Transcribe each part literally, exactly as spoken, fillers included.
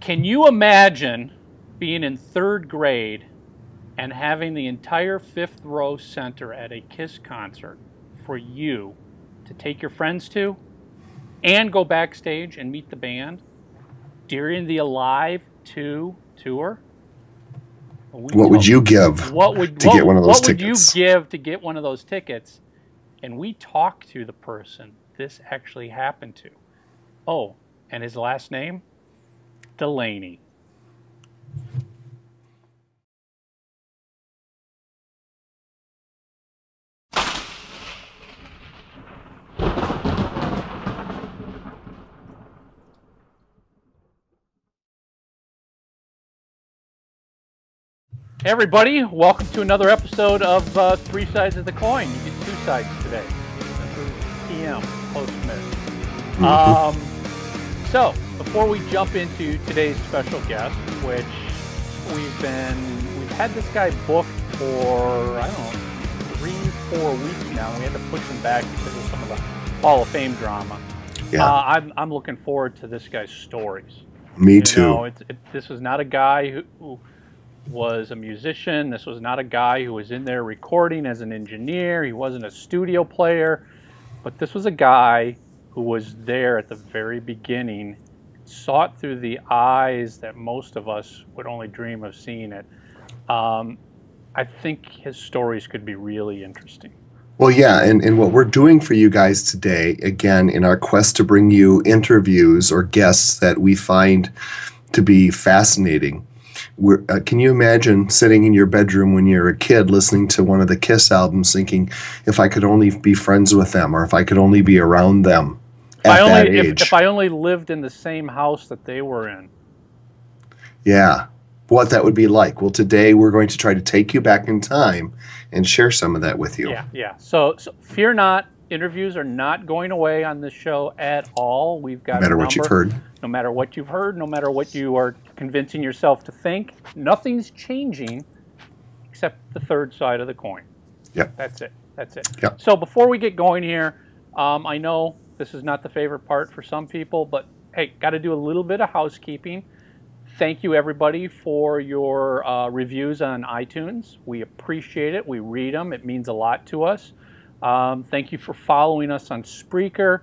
Can you imagine being in third grade and having the entire fifth row center at a KISS concert for you to take your friends to and go backstage and meet the band during the Alive two tour? We what would you give what would, to what, get one of those what tickets? What would you give to get one of those tickets? And we talked to the person this actually happened to. Oh, and his last name? Delaney. Hey everybody, welcome to another episode of uh, Three Sides of the Coin. You get two sides today. P M post miss. Mm-hmm. Um, so before we jump into today's special guest, which we've been we've had this guy booked for I don't know three four weeks now. We had to push him back because of some of the Hall of Fame drama. Yeah, uh, I'm I'm looking forward to this guy's stories. Me you too. Know, it's, it, this was not a guy who. who was a musician. This was not a guy who was in there recording as an engineer. He wasn't a studio player, but this was a guy who was there at the very beginning, saw it through the eyes that most of us would only dream of seeing it. Um, I think his stories could be really interesting. Well, yeah, and, and what we're doing for you guys today, again, in our quest to bring you interviews or guests that we find to be fascinating. We're, uh, can you imagine sitting in your bedroom when you're a kid listening to one of the KISS albums thinking, if I could only be friends with them or if I could only be around them at that age. If, if I only lived in the same house that they were in. Yeah, what that would be like. Well, today we're going to try to take you back in time and share some of that with you. Yeah, yeah. So, so fear not. Interviews are not going away on this show at all. We've got no matter what you've heard, no matter what you've heard, no matter what you are convincing yourself to think, nothing's changing except the third side of the coin. Yep. That's it. That's it. Yep. So before we get going here, um, I know this is not the favorite part for some people, but hey, got to do a little bit of housekeeping. Thank you, everybody, for your uh, reviews on iTunes. We appreciate it. We read them. It means a lot to us. Um, thank you for following us on Spreaker.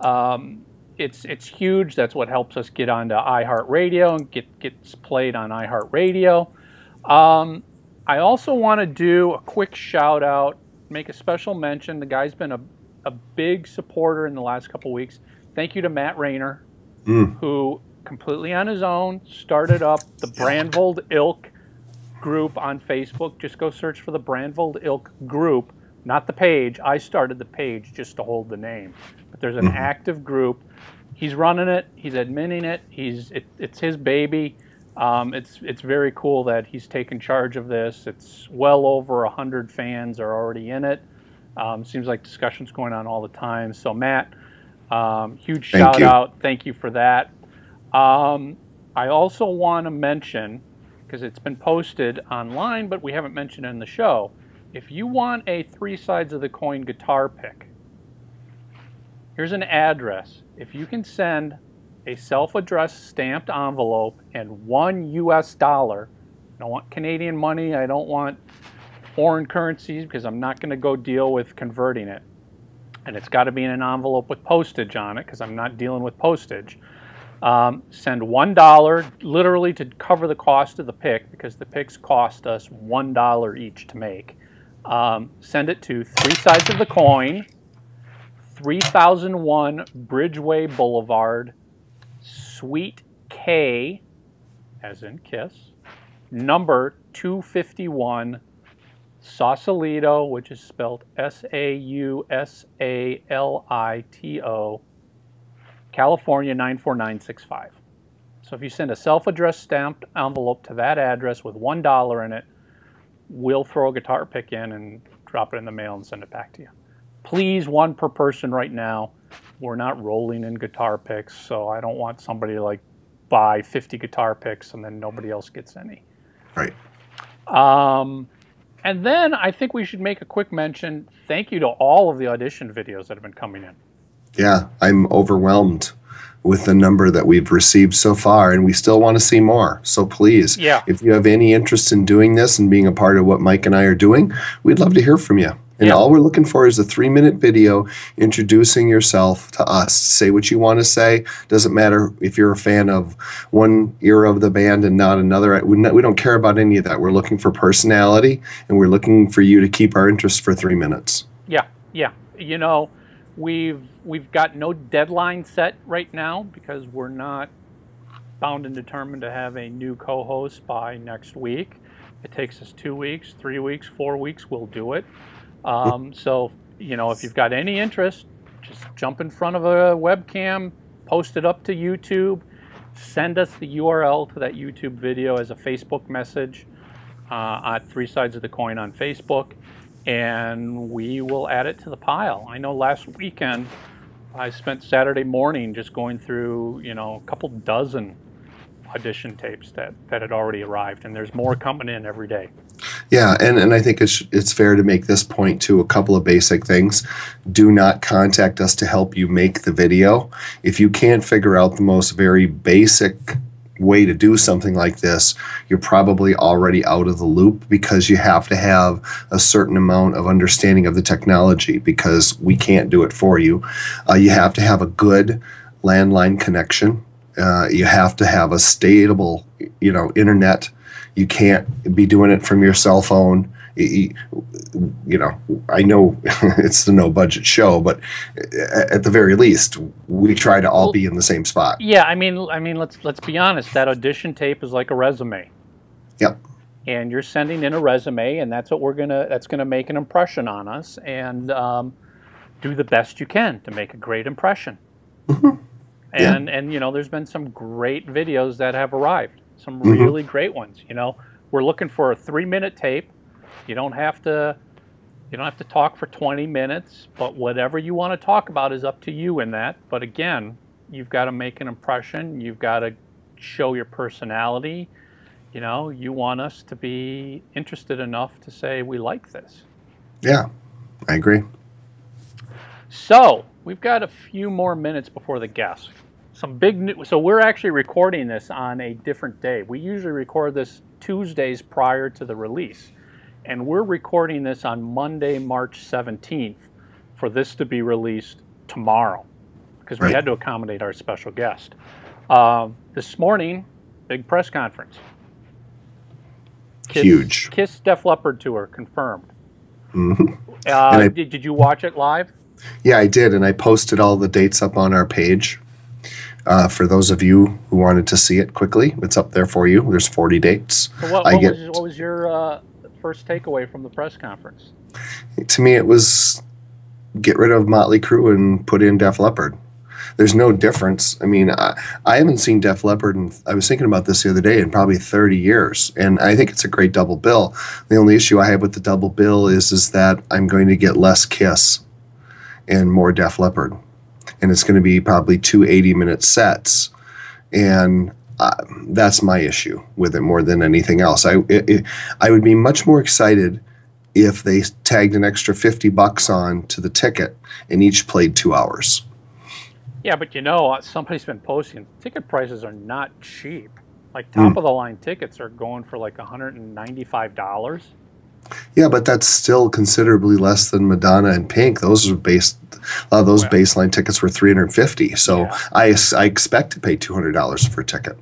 Um, it's it's huge. That's what helps us get onto iHeartRadio and get gets played on iHeartRadio. Um, I also want to do a quick shout out, make a special mention. The guy's been a, a big supporter in the last couple weeks. Thank you to Matt Rayner, mm. who completely on his own started up the Brandvold Ilk group on Facebook. Just go search for the Brandvold Ilk group. Not the page. I started the page just to hold the name. But there's an mm-hmm. active group. He's running it. He's adminning it. He's it, it's his baby. Um, it's it's very cool that he's taken charge of this. It's well over a hundred fans are already in it. Um, seems like discussions going on all the time. So Matt, um, huge Thank shout you. out. Thank you for that. Um, I also want to mention because it's been posted online, but we haven't mentioned it in the show. If you want a Three Sides of the Coin guitar pick, here's an address. If you can send a self-addressed stamped envelope and one U S dollar, I don't want Canadian money, I don't want foreign currencies because I'm not going to go deal with converting it. And it's got to be in an envelope with postage on it because I'm not dealing with postage. Um, send one dollar literally to cover the cost of the pick because the picks cost us one dollar each to make. Um, send it to Three Sides of the Coin, three thousand one Bridgeway Boulevard, Suite K, as in KISS, number two fifty-one, Sausalito, which is spelled S A U S A L I T O, California nine four nine six five. So if you send a self-addressed stamped envelope to that address with one dollar in it, we'll throw a guitar pick in and drop it in the mail and send it back to you. Please, one per person right now. We're not rolling in guitar picks, so I don't want somebody to like buy fifty guitar picks and then nobody else gets any. Right. Um, and then I think we should make a quick mention. Thank you to all of the audition videos that have been coming in. Yeah, I'm overwhelmed. with the number that we've received so far, and we still want to see more. So please, yeah. if you have any interest in doing this and being a part of what Mike and I are doing, we'd love to hear from you. And yeah. all we're looking for is a three-minute video introducing yourself to us. Say what you want to say. Doesn't matter if you're a fan of one era of the band and not another. We don't care about any of that. We're looking for personality, and we're looking for you to keep our interest for three minutes. Yeah, yeah. You know, we've we've got no deadline set right now because we're not bound and determined to have a new co-host by next week. It takes us two weeks, three weeks, four weeks. We'll do it. Um, so, you know, if you've got any interest, just jump in front of a webcam, post it up to YouTube, send us the U R L to that YouTube video as a Facebook message uh, at Three Sides of the Coin on Facebook, and we will add it to the pile. I know last weekend I spent Saturday morning just going through, you know, a couple dozen audition tapes that, that had already arrived, and there's more coming in every day. Yeah, and, and I think it's, it's fair to make this point to a couple of basic things. Do not contact us to help you make the video. If you can't figure out the most very basic way to do something like this, you're probably already out of the loop, because you have to have a certain amount of understanding of the technology, because we can't do it for you. Uh, you have to have a good landline connection. Uh, you have to have a stable, you know, internet. You can't be doing it from your cell phone. You know, I know it's the no-budget show, but at the very least, we try to all well, be in the same spot. Yeah, I mean, I mean, let's let's be honest. That audition tape is like a resume. Yep. And you're sending in a resume, and that's what we're gonna. That's gonna make an impression on us, and um, do the best you can to make a great impression. Mm-hmm. And yeah. and you know, there's been some great videos that have arrived. Some really mm-hmm. great ones, you know. We're looking for a three-minute tape. You don't have to, you don't have to talk for twenty minutes, but whatever you want to talk about is up to you in that. But again, you've got to make an impression. You've got to show your personality. You know, you want us to be interested enough to say we like this. Yeah, I agree. So we've got a few more minutes before the guest. Some big news. So we're actually recording this on a different day. We usually record this Tuesdays prior to the release, and we're recording this on Monday, March seventeenth, for this to be released tomorrow, because we right. had to accommodate our special guest. Uh, this morning, big press conference. Kiss, Huge. Kiss Def Leppard tour confirmed. Mm-hmm. uh, I, did, did you watch it live? Yeah, I did, and I posted all the dates up on our page. Uh, for those of you who wanted to see it quickly, it's up there for you. There's forty dates. So what, what, I get, was, what was your uh, first takeaway from the press conference? To me, it was get rid of Motley Crue and put in Def Leppard. There's no difference. I mean, I, I haven't seen Def Leppard, and I was thinking about this the other day, in probably thirty years, and I think it's a great double bill. The only issue I have with the double bill is, is that I'm going to get less Kiss and more Def Leppard. And it's going to be probably two eighty-minute sets. And uh, that's my issue with it more than anything else. I, it, it, I would be much more excited if they tagged an extra fifty bucks on to the ticket and each played two hours. Yeah, but you know, somebody's been posting, ticket prices are not cheap. Like top mm. of the line tickets are going for like one hundred ninety-five dollars. Yeah, but that's still considerably less than Madonna and Pink. Those are based. A lot of those well, baseline tickets were three hundred fifty. So yeah. I, I expect to pay two hundred dollars for a ticket.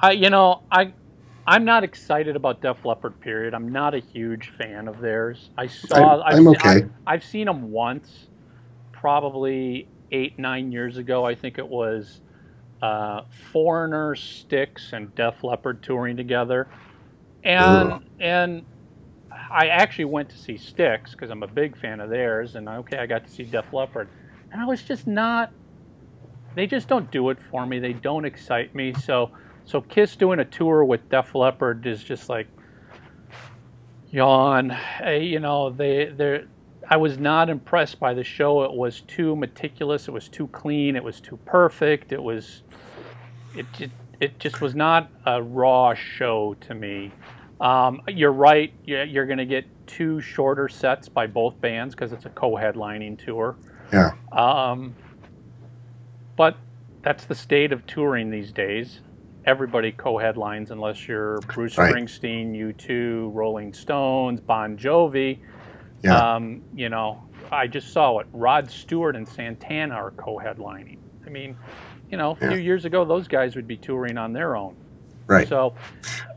I, you know, I, I'm not excited about Def Leppard. Period. I'm not a huge fan of theirs. I saw. I, I've I'm okay. Se I, I've seen them once, probably eight, nine years ago. I think it was uh, Foreigner, Styx, and Def Leppard touring together, and Ugh. and. I actually went to see Styx because I'm a big fan of theirs, and okay, I got to see Def Leppard, and I was just not. They just don't do it for me. They don't excite me. So, so Kiss doing a tour with Def Leppard is just like yawn. Hey, you know, they they. I was not impressed by the show. It was too meticulous. It was too clean. It was too perfect. It was. It it, it just was not a raw show to me. Um, you're right, you're going to get two shorter sets by both bands because it's a co-headlining tour. Yeah. Um, but that's the state of touring these days. Everybody co-headlines unless you're Bruce right. Springsteen, U two, Rolling Stones, Bon Jovi. Yeah. Um, you know, I just saw it. Rod Stewart and Santana are co-headlining. I mean, you know, a yeah. few years ago, those guys would be touring on their own. Right. So,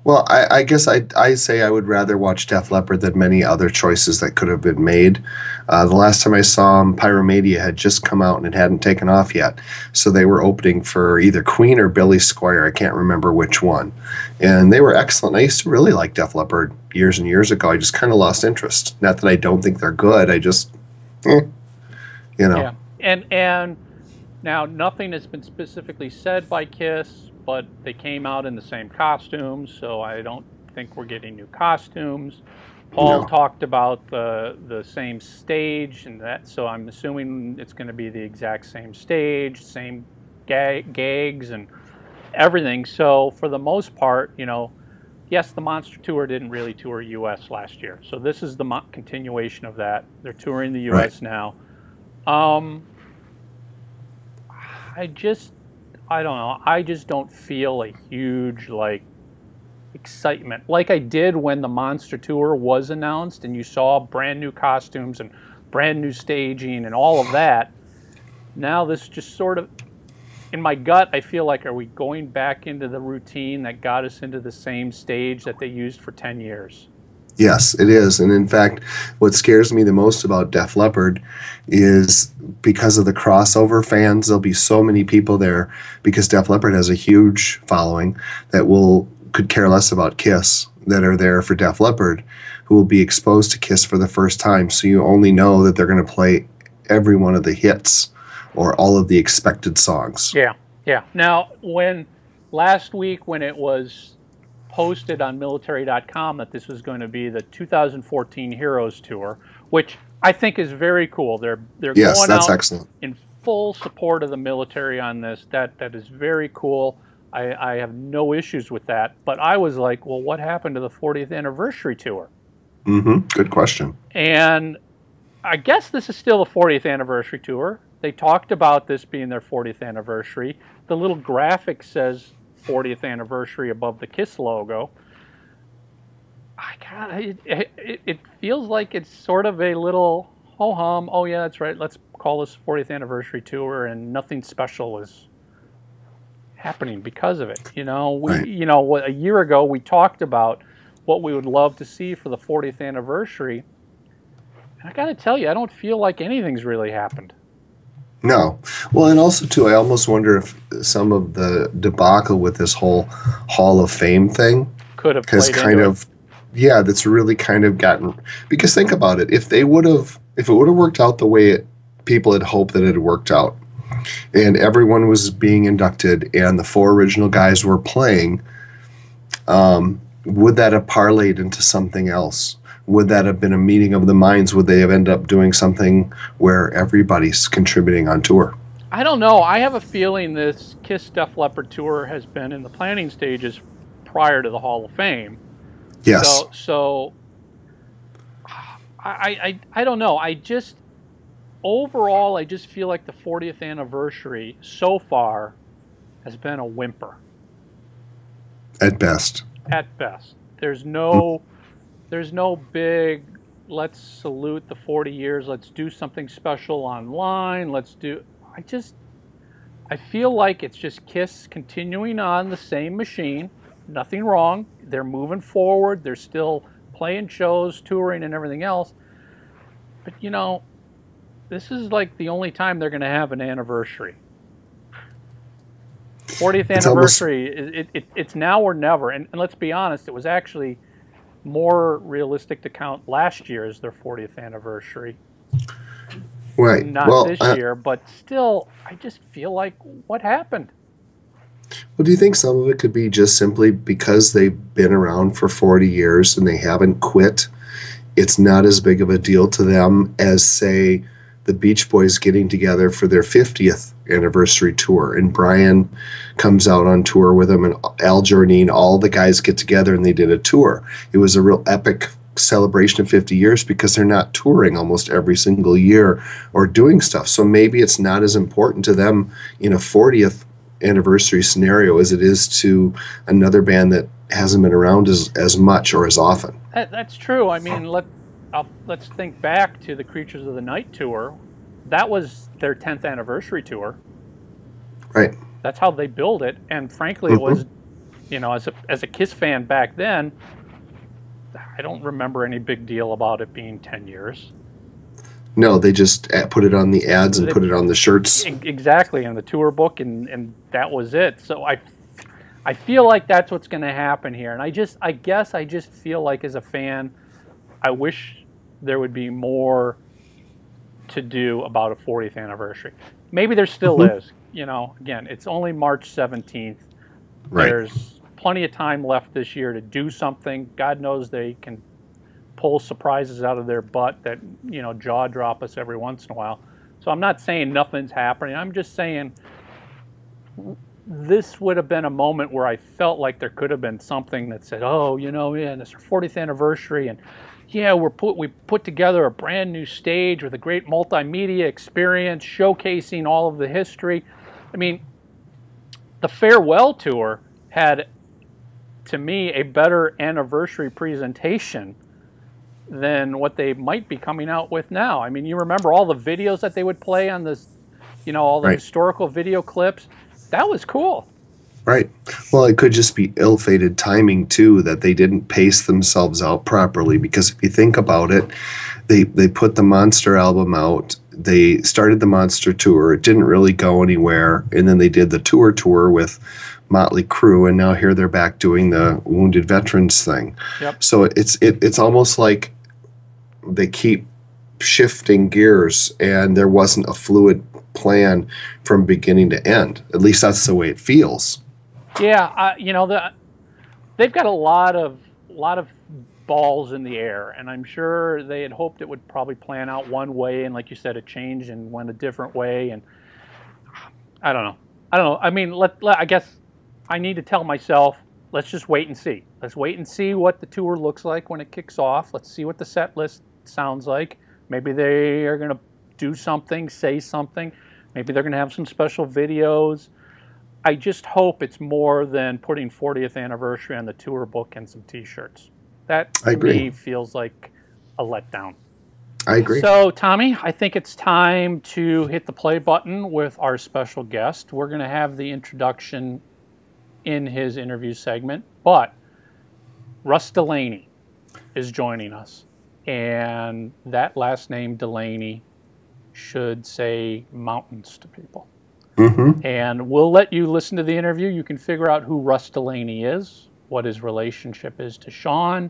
well, I, I guess I I say I would rather watch Def Leppard than many other choices that could have been made. Uh, the last time I saw them, Pyromania had just come out and it hadn't taken off yet, so they were opening for either Queen or Billy Squier. I can't remember which one, and they were excellent. I used to really like Def Leppard years and years ago. I just kind of lost interest. Not that I don't think they're good. I just, eh, you know. Yeah. And and now nothing has been specifically said by KISS. But they came out in the same costumes, so I don't think we're getting new costumes. Paul no. talked about the the same stage and that, so I'm assuming it's going to be the exact same stage, same ga gags and everything. So for the most part, you know, yes, the Monster Tour didn't really tour U S last year, so this is the mo continuation of that. They're touring the U S right. now. Um, I just. I don't know. I just don't feel a huge, like, excitement. Like I did when the Monster Tour was announced and you saw brand new costumes and brand new staging and all of that. Now this just sort of, in my gut, I feel like, are we going back into the routine that got us into the same stage that they used for ten years? Yes, it is. And in fact, what scares me the most about Def Leppard is because of the crossover fans, there'll be so many people there because Def Leppard has a huge following that will could care less about KISS that are there for Def Leppard who will be exposed to KISS for the first time. So you only know that they're going to play every one of the hits or all of the expected songs. Yeah, yeah. Now, when last week when it was posted on military dot com that this was going to be the two thousand fourteen Heroes Tour, which I think is very cool. They're they're yes, going that's out excellent. in full support of the military on this. That that is very cool. I, I have no issues with that. But I was like, well, what happened to the fortieth anniversary tour? Mm-hmm. Good question. And I guess this is still the fortieth anniversary tour. They talked about this being their fortieth anniversary. The little graphic says fortieth anniversary above the KISS logo. I kind of, it, it, it feels like it's sort of a little ho hum. Oh yeah, that's right. Let's call this fortieth anniversary tour, and nothing special is happening because of it. You know, we, right. you know, a year ago we talked about what we would love to see for the fortieth anniversary, and I got to tell you, I don't feel like anything's really happened. No. Well, and also, too, I almost wonder if some of the debacle with this whole Hall of Fame thing could have has kind of, it. yeah, that's really kind of gotten, because think about it. If they would have, if it would have worked out the way it, people had hoped that it had worked out, and everyone was being inducted and the four original guys were playing, um, would that have parlayed into something else? Would that have been a meeting of the minds? Would they have ended up doing something where everybody's contributing on tour? I don't know. I have a feeling this KISS Def Leppard tour has been in the planning stages prior to the Hall of Fame. Yes. So, so I, I, I don't know. I just, overall, I just feel like the fortieth anniversary so far has been a whimper. At best. At best. There's no... Mm. There's no big, let's salute the forty years, let's do something special online, let's do... I just, I feel like it's just KISS continuing on the same machine, nothing wrong, they're moving forward, they're still playing shows, touring and everything else, but you know, this is like the only time they're going to have an anniversary. fortieth anniversary, it's, almost... it, it, it's now or never, and, and let's be honest, it was actually... more realistic to count last year as their fortieth anniversary. Right. Not well, this uh, year, but still, I just feel like, what happened? Well, do you think some of it could be just simply because they've been around for forty years and they haven't quit? It's not as big of a deal to them as, say, the Beach Boys getting together for their fiftieth anniversary tour, and Brian comes out on tour with them, and Al Jardine, all the guys get together and they did a tour. It was a real epic celebration of fifty years because they're not touring almost every single year or doing stuff. So maybe it's not as important to them in a fortieth anniversary scenario as it is to another band that hasn't been around as, as much or as often. That, that's true. I mean, let, I'll, let's think back to the Creatures of the Night tour. That was their tenth anniversary tour. Right. That's how they build it. And frankly, mm-hmm. it was, you know, as a, as a KISS fan back then, I don't remember any big deal about it being ten years. No, they just put it on the ads and they, put it on the shirts. Exactly, on the tour book, and, and that was it. So I, I feel like that's what's going to happen here. And I just, I guess I just feel like as a fan, I wish there would be more to do about a fortieth anniversary. Maybe there still mm-hmm. is. You know, again, it's only March seventeenth. Right. There's plenty of time left this year to do something. God knows they can pull surprises out of their butt that, you know, jaw drop us every once in a while. So I'm not saying nothing's happening. I'm just saying this would have been a moment where I felt like there could have been something that said, oh, you know, yeah, and it's our fortieth anniversary, and yeah, we're put we put together a brand new stage with a great multimedia experience showcasing all of the history. I mean, the farewell tour had, to me, a better anniversary presentation than what they might be coming out with now. I mean, you remember all the videos that they would play on this, you know, all the right. historical video clips. That was cool. Right. Well, it could just be ill-fated timing, too, that they didn't pace themselves out properly. Because if you think about it, they, they put the Monster album out. They started the Monster tour. It didn't really go anywhere. And then they did the tour tour with Motley Crue, and now here they're back doing the Wounded Veterans thing. Yep. So it's it, it's almost like they keep shifting gears, and there wasn't a fluid plan from beginning to end. At least that's the way it feels. Yeah, uh, you know, the, they've got a lot of lot of balls in the air, and I'm sure they had hoped it would probably plan out one way, and like you said, it changed and went a different way, and I don't know. I don't know. I mean, let, let, I guess I need to tell myself, let's just wait and see. Let's wait and see what the tour looks like when it kicks off. Let's see what the set list sounds like. Maybe they are going to do something, say something. Maybe they're going to have some special videos. I just hope it's more than putting fortieth anniversary on the tour book and some T-shirts. That, to me, feels like a letdown. I agree. So, Tommy, I think it's time to hit the play button with our special guest. We're going to have the introduction in his interview segment, but Russ Delaney is joining us. And that last name, Delaney, should say mountains to people. Mm-hmm. And we'll let you listen to the interview. You can figure out who Russ Delaney is, what his relationship is to Sean.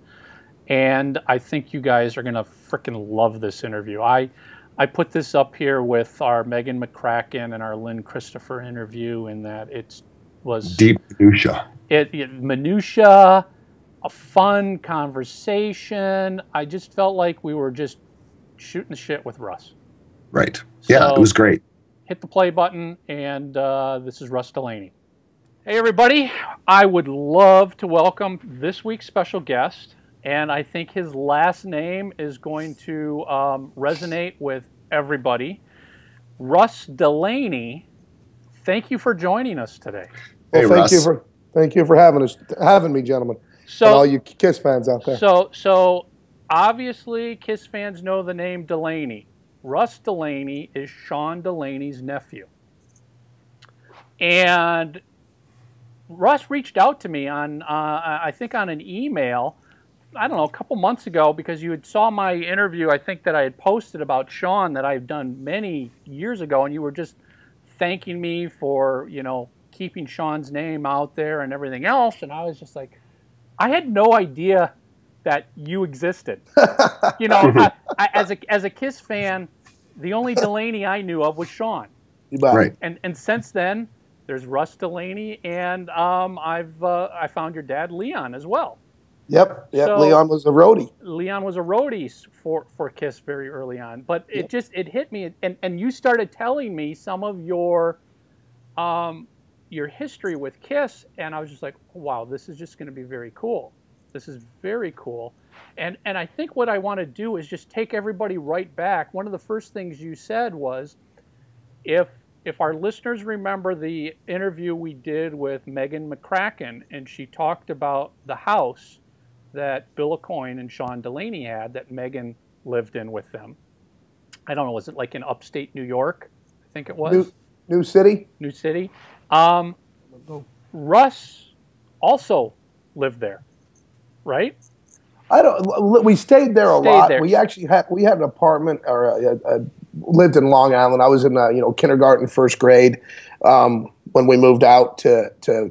And I think you guys are going to freaking love this interview. I I put this up here with our Megan McCracken and our Lynn Christopher interview in that it was... deep minutia. It, it, minutia, a fun conversation. I just felt like we were just shooting the shit with Russ. Right. So, yeah, it was great. Hit the play button, and uh, this is Russ Delaney. Hey, everybody. I would love to welcome this week's special guest. And I think his last name is going to um, resonate with everybody. Russ Delaney, thank you for joining us today. Well, hey, thank Russ. you for thank you for having us having me, gentlemen. So, and all you KISS fans out there. So, so obviously, KISS fans know the name Delaney. Russ Delaney is Sean Delaney's nephew, and Russ reached out to me on uh, I think on an email. I don't know, a couple months ago, because you had saw my interview, I think, that I had posted about Sean that I've done many years ago, and you were just thanking me for, you know, keeping Sean's name out there and everything else, and I was just like, I had no idea that you existed. You know, I, I, as a as a KISS fan, the only Delaney I knew of was Sean. Right. And and since then, there's Russ Delaney, and um, I've uh, I found your dad, Leon, as well. Yep, yep. So, Leon was a roadie. Leon was a roadie for, for KISS very early on. But it yep. just, it hit me. And, and you started telling me some of your um, your history with KISS. And I was just like, wow, this is just going to be very cool. This is very cool. And, and I think what I want to do is just take everybody right back. One of the first things you said was, if if our listeners remember the interview we did with Megan McCracken, and she talked about the house that Bill Aucoin and Sean Delaney had that Megan lived in with them. I don't know, was it like in upstate New York? I think it was. New, New City? New City. Um, Russ also lived there, right? I don't. We stayed there a stayed lot. There. We actually had we had an apartment, or a, a, a, lived in Long Island. I was in a, you know kindergarten, first grade um, when we moved out to to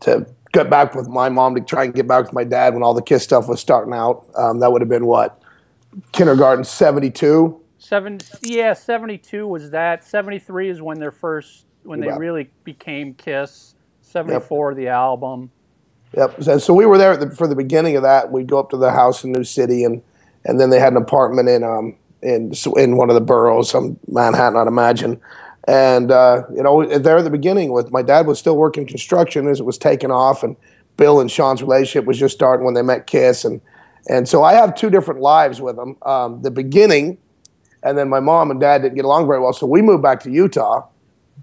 to get back with my mom to try and get back with my dad when all the KISS stuff was starting out. Um, that would have been what, kindergarten, seventy-two. Seven, yeah, seventy-two was that. seventy-three is when their first when they yeah. really became KISS. seventy-four, yep. The album. Yep. So, so we were there at the, for the beginning of that. We'd go up to the house in New City, and and then they had an apartment in um in in one of the boroughs, some Manhattan, I'd imagine. And uh, you know, there at the beginning, with my dad was still working construction as it was taking off, and Bill and Sean's relationship was just starting when they met KISS, and and so I have two different lives with them. Um, the beginning, and then my mom and dad didn't get along very well, so we moved back to Utah.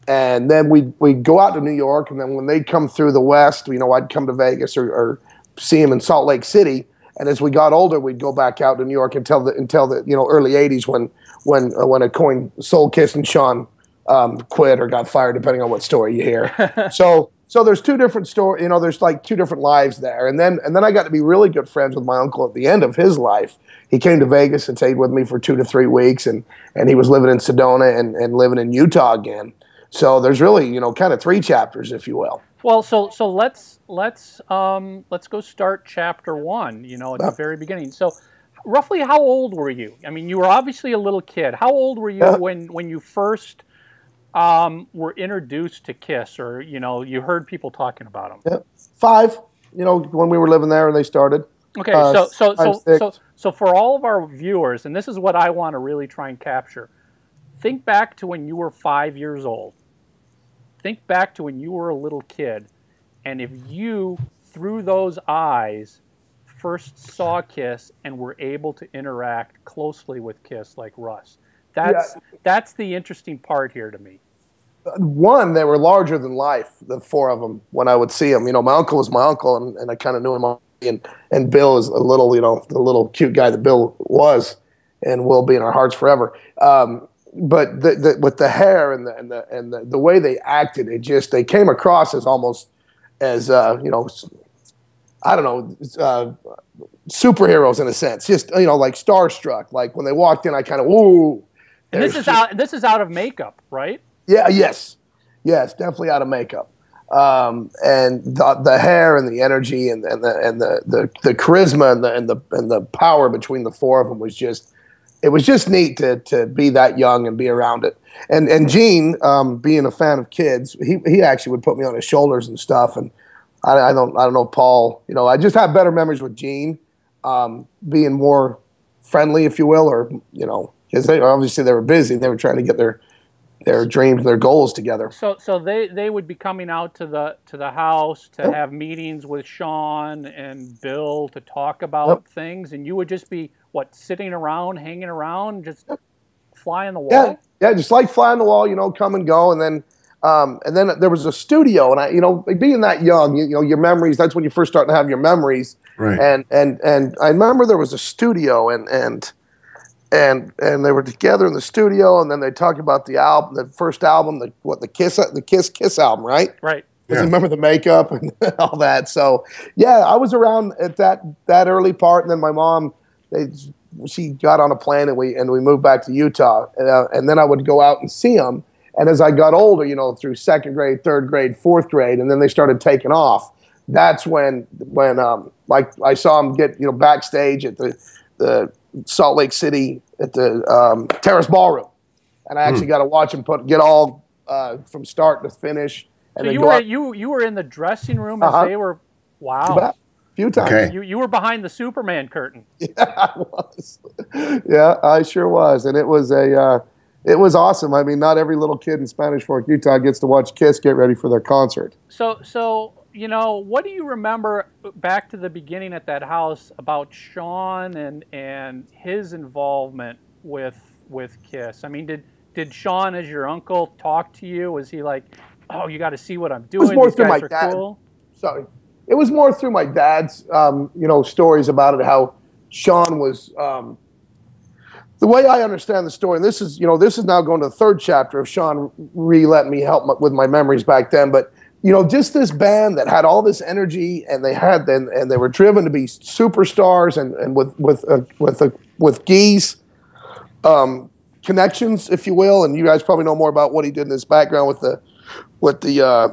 And then we'd, we'd go out to New York, and then when they'd come through the West, you know, I'd come to Vegas or, or see them in Salt Lake City. And as we got older, we'd go back out to New York until the, until the you know, early eighties when, when, uh, when Aucoin, Soul, KISS, and Sean um, quit or got fired, depending on what story you hear. so, so there's two different stories, you know, there's like two different lives there. And then, and then I got to be really good friends with my uncle at the end of his life. He came to Vegas and stayed with me for two to three weeks, and, and he was living in Sedona and, and living in Utah again. So there's really, you know, kind of three chapters, if you will. Well, so so let's let's um, let's go start chapter one. You know, at the very beginning. So, roughly, how old were you? I mean, you were obviously a little kid. How old were you when when you first um, were introduced to KISS, or you know, you heard people talking about them? Five. You know, when we were living there and they started. Okay, uh, so so so six. so so for all of our viewers, and this is what I want to really try and capture. Think back to when you were five years old. Think back to when you were a little kid, and if you, through those eyes, first saw KISS and were able to interact closely with KISS like Russ. That's, yeah. that's the interesting part here to me. One, they were larger than life, the four of them, when I would see them. You know, my uncle was my uncle, and, and I kind of knew him already, and, and Bill is a little, you know, the little cute guy that Bill was and will be in our hearts forever. Um, But the, the, with the hair and the and the and the, the way they acted, it just they came across as almost as uh, you know, I don't know, uh, superheroes in a sense. Just you know, like starstruck. Like when they walked in, I kind of ooh. And this is out. This is out of makeup, right? Yeah. Yes. Yes. Definitely out of makeup. Um, and the the hair and the energy and and the and the the, the charisma and the, and the and the power between the four of them was just. It was just neat to, to be that young and be around it. And and Gene, um, being a fan of kids, he he actually would put me on his shoulders and stuff. And I, I don't I don't know Paul. You know, I just have better memories with Gene, um, being more friendly, if you will, or you know, because they obviously they were busy. They were trying to get their their dreams, their goals together. So so they they would be coming out to the to the house to yep. have meetings with Sean and Bill to talk about yep. things, and you would just be. What, sitting around, hanging around, just fly on the wall? Yeah, yeah, just like fly on the wall, you know, come and go. And then um, and then there was a studio. And, I, you know, being that young, you, you know, your memories, that's when you first start to have your memories. Right. And, and, and I remember there was a studio, and, and, and, and they were together in the studio. And then they talked about the album, the first album, the, what, the KISS, the KISS, KISS album, right? Right. Because yeah. I remember the makeup and all that. So, yeah, I was around at that, that early part. And then my mom... They, she got on a plane and we and we moved back to Utah, and, uh, and then I would go out and see them. And as I got older, you know, through second grade, third grade, fourth grade, and then they started taking off. That's when when um, like I saw them get you know backstage at the the Salt Lake City at the um, Terrace Ballroom, and I actually mm. got to watch them put get all uh, from start to finish. And so you were out. you you were in the dressing room uh-huh. as they were. Wow. But, few times. Okay. You, you were behind the Superman curtain. Yeah, I was. Yeah, I sure was. And it was a, uh, it was awesome. I mean, not every little kid in Spanish Fork, Utah gets to watch KISS get ready for their concert. So, so you know, what do you remember back to the beginning at that house about Sean and, and his involvement with, with KISS? I mean, did, did Sean, as your uncle, talk to you? Was he like, oh, you got to see what I'm doing? It was more These through guys my dad. Cool? Sorry. It was more through my dad's, um, you know, stories about it, how Sean was, um, the way I understand the story, and this is, you know, this is now going to the third chapter of Sean re-let me help my, with my memories back then, but, you know, just this band that had all this energy, and they had, and, and they were driven to be superstars, and, and with, with, uh, with, uh, with Gee's, um, connections, if you will, and you guys probably know more about what he did in his background with the, with the, uh,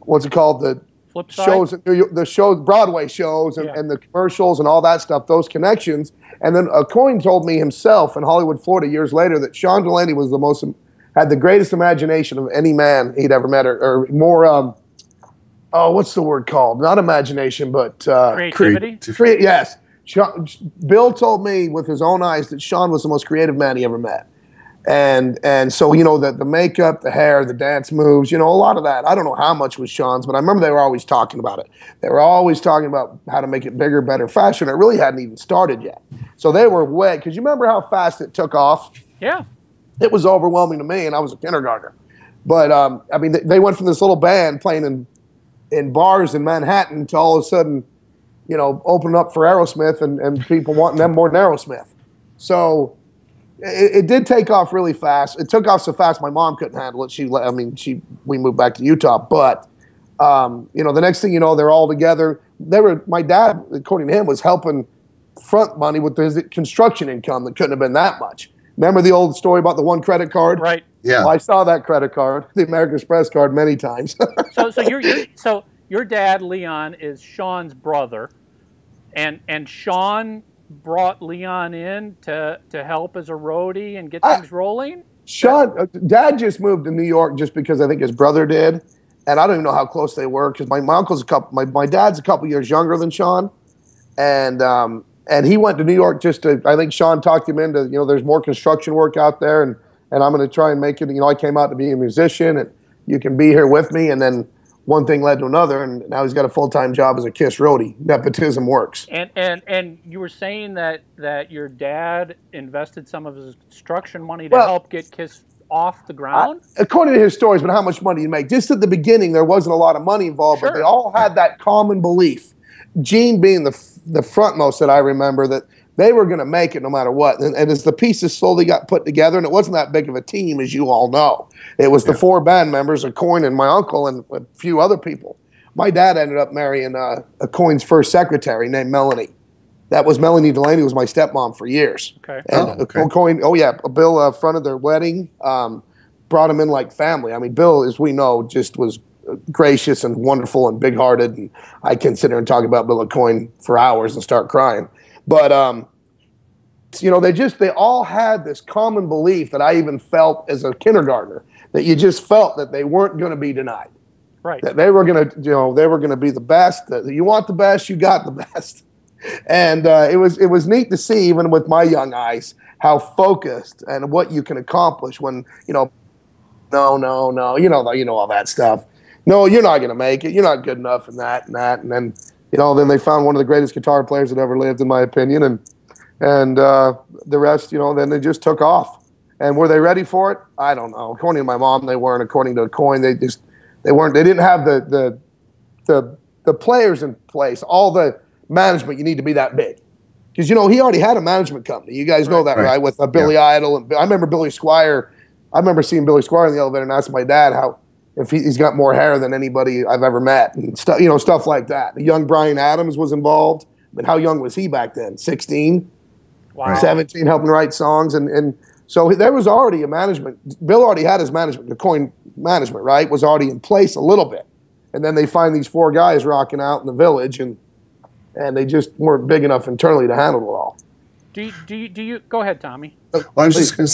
what's it called, the Flipside? Shows, in New York, the shows, Broadway shows, and, yeah. and the commercials and all that stuff, those connections. And then Aucoin told me himself in Hollywood, Florida, years later, that Sean Delaney was the most, had the greatest imagination of any man he'd ever met, or, or more, um, oh, what's the word called? Not imagination, but uh, creativity. Cre yes, Sean, Bill told me with his own eyes that Sean was the most creative man he ever met. And and so, you know, the, the makeup, the hair, the dance moves, you know, a lot of that. I don't know how much was Sean's, but I remember they were always talking about it. They were always talking about how to make it bigger, better, faster. And it really hadn't even started yet. So they were way, because you remember how fast it took off? Yeah. It was overwhelming to me, and I was a kindergartner. But, um, I mean, they went from this little band playing in, in bars in Manhattan to all of a sudden, you know, opening up for Aerosmith and, and people wanting them more than Aerosmith. So... It, it did take off really fast. It took off so fast my mom couldn't handle it. She, I mean, she we moved back to Utah. But um, you know, the next thing you know, they're all together. They were my dad, according to him, was helping front money with his construction income that couldn't have been that much. Remember the old story about the one credit card? Right. Yeah. Well, I saw that credit card, the American Express card, many times. so, so your so your dad Leon is Sean's brother, and and Sean brought Leon in to, to help as a roadie and get things I, rolling? Sean, Dad just moved to New York just because I think his brother did. And I don't even know how close they were because my, my uncle's a couple, my, my dad's a couple years younger than Sean. And, um, and he went to New York just to, I think Sean talked him into, you know, there's more construction work out there and, and I'm going to try and make it, you know, I came out to be a musician and you can be here with me. And then one thing led to another, and now he's got a full-time job as a KISS roadie. Nepotism works. And and and you were saying that that your dad invested some of his construction money to well, help get KISS off the ground. I, according to his stories, but how much money you make? Just at the beginning, there wasn't a lot of money involved, sure. but they all had that common belief. Gene being the the frontmost that I remember that they were going to make it no matter what. And, and as the pieces slowly got put together, and it wasn't that big of a team, as you all know. It was yeah. the four band members, Aucoin and my uncle and a few other people. My dad ended up marrying uh, Aucoin's first secretary named Melanie. That was Melanie Delaney, who was my stepmom for years. Okay. And oh, okay. Aucoin, oh yeah, Bill uh, fronted their wedding, um, brought him in like family. I mean, Bill, as we know, just was gracious and wonderful and big-hearted. And I can sit here and talk about Bill Aucoin for hours and start crying. But, um, you know, they just, they all had this common belief that I even felt as a kindergartner, that you just felt that they weren't going to be denied. Right. That they were going to, you know, they were going to be the best. That you want the best, you got the best. And uh, it was, it was neat to see, even with my young eyes, how focused and what you can accomplish when, you know, no, no, no, you know, you know, all that stuff. No, you're not going to make it. You're not good enough and that and that. And then, you know, then they found one of the greatest guitar players that ever lived, in my opinion, and and uh, the rest, you know, then they just took off. And were they ready for it? I don't know. According to my mom, they weren't. According to Aucoin, they just they weren't. They didn't have the the the the players in place, all the management you need to be that big, because you know he already had a management company. You guys know right, that, right? right? With uh, Billy yeah. Idol, and I remember Billy Squier. I remember seeing Billy Squier in the elevator and asked my dad how. If he, he's got more hair than anybody I've ever met, and stuff, you know, stuff like that. The young Brian Adams was involved. I mean, how young was he back then? sixteen, wow. seventeen, helping write songs, and and so there was already a management. Bill already had his management. Aucoin management, right, was already in place a little bit, and then they find these four guys rocking out in the village, and and they just weren't big enough internally to handle it all. Do you, do you, do you go ahead, Tommy? Well, I was Please. just going to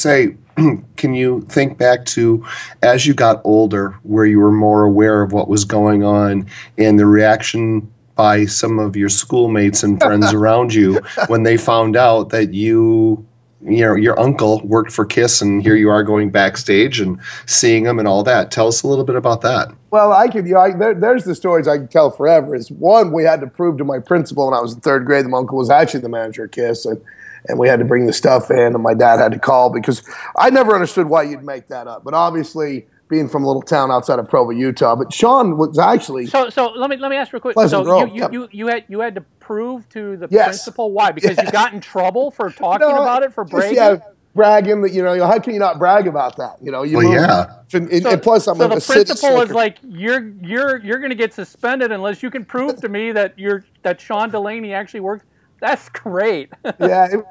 say, can you think back to as you got older, where you were more aware of what was going on and the reaction by some of your schoolmates and friends around you when they found out that you, you know, your uncle worked for KISS, and here you are going backstage and seeing them and all that. Tell us a little bit about that. Well, I could. You know, I, there, there's the stories I can tell forever. Is one we had to prove to my principal when I was in third grade that my uncle was actually the manager of KISS, and and we had to bring the stuff in, and my dad had to call, because I never understood why you'd make that up. But obviously, being from a little town outside of Provo, Utah, but Sean was actually so. So let me let me ask real quick. So girl. You, you, you you had you had to prove to the yes. principal why, because yes. you got in trouble for talking no, about it, for bragging. Just, yeah, bragging that, you know, how can you not brag about that? You know, you well, yeah. And, and, so, and plus, I'm so the principal is like, you're you're you're going to get suspended unless you can prove to me that you're that Sean Delaney actually worked. That's great. Yeah. It,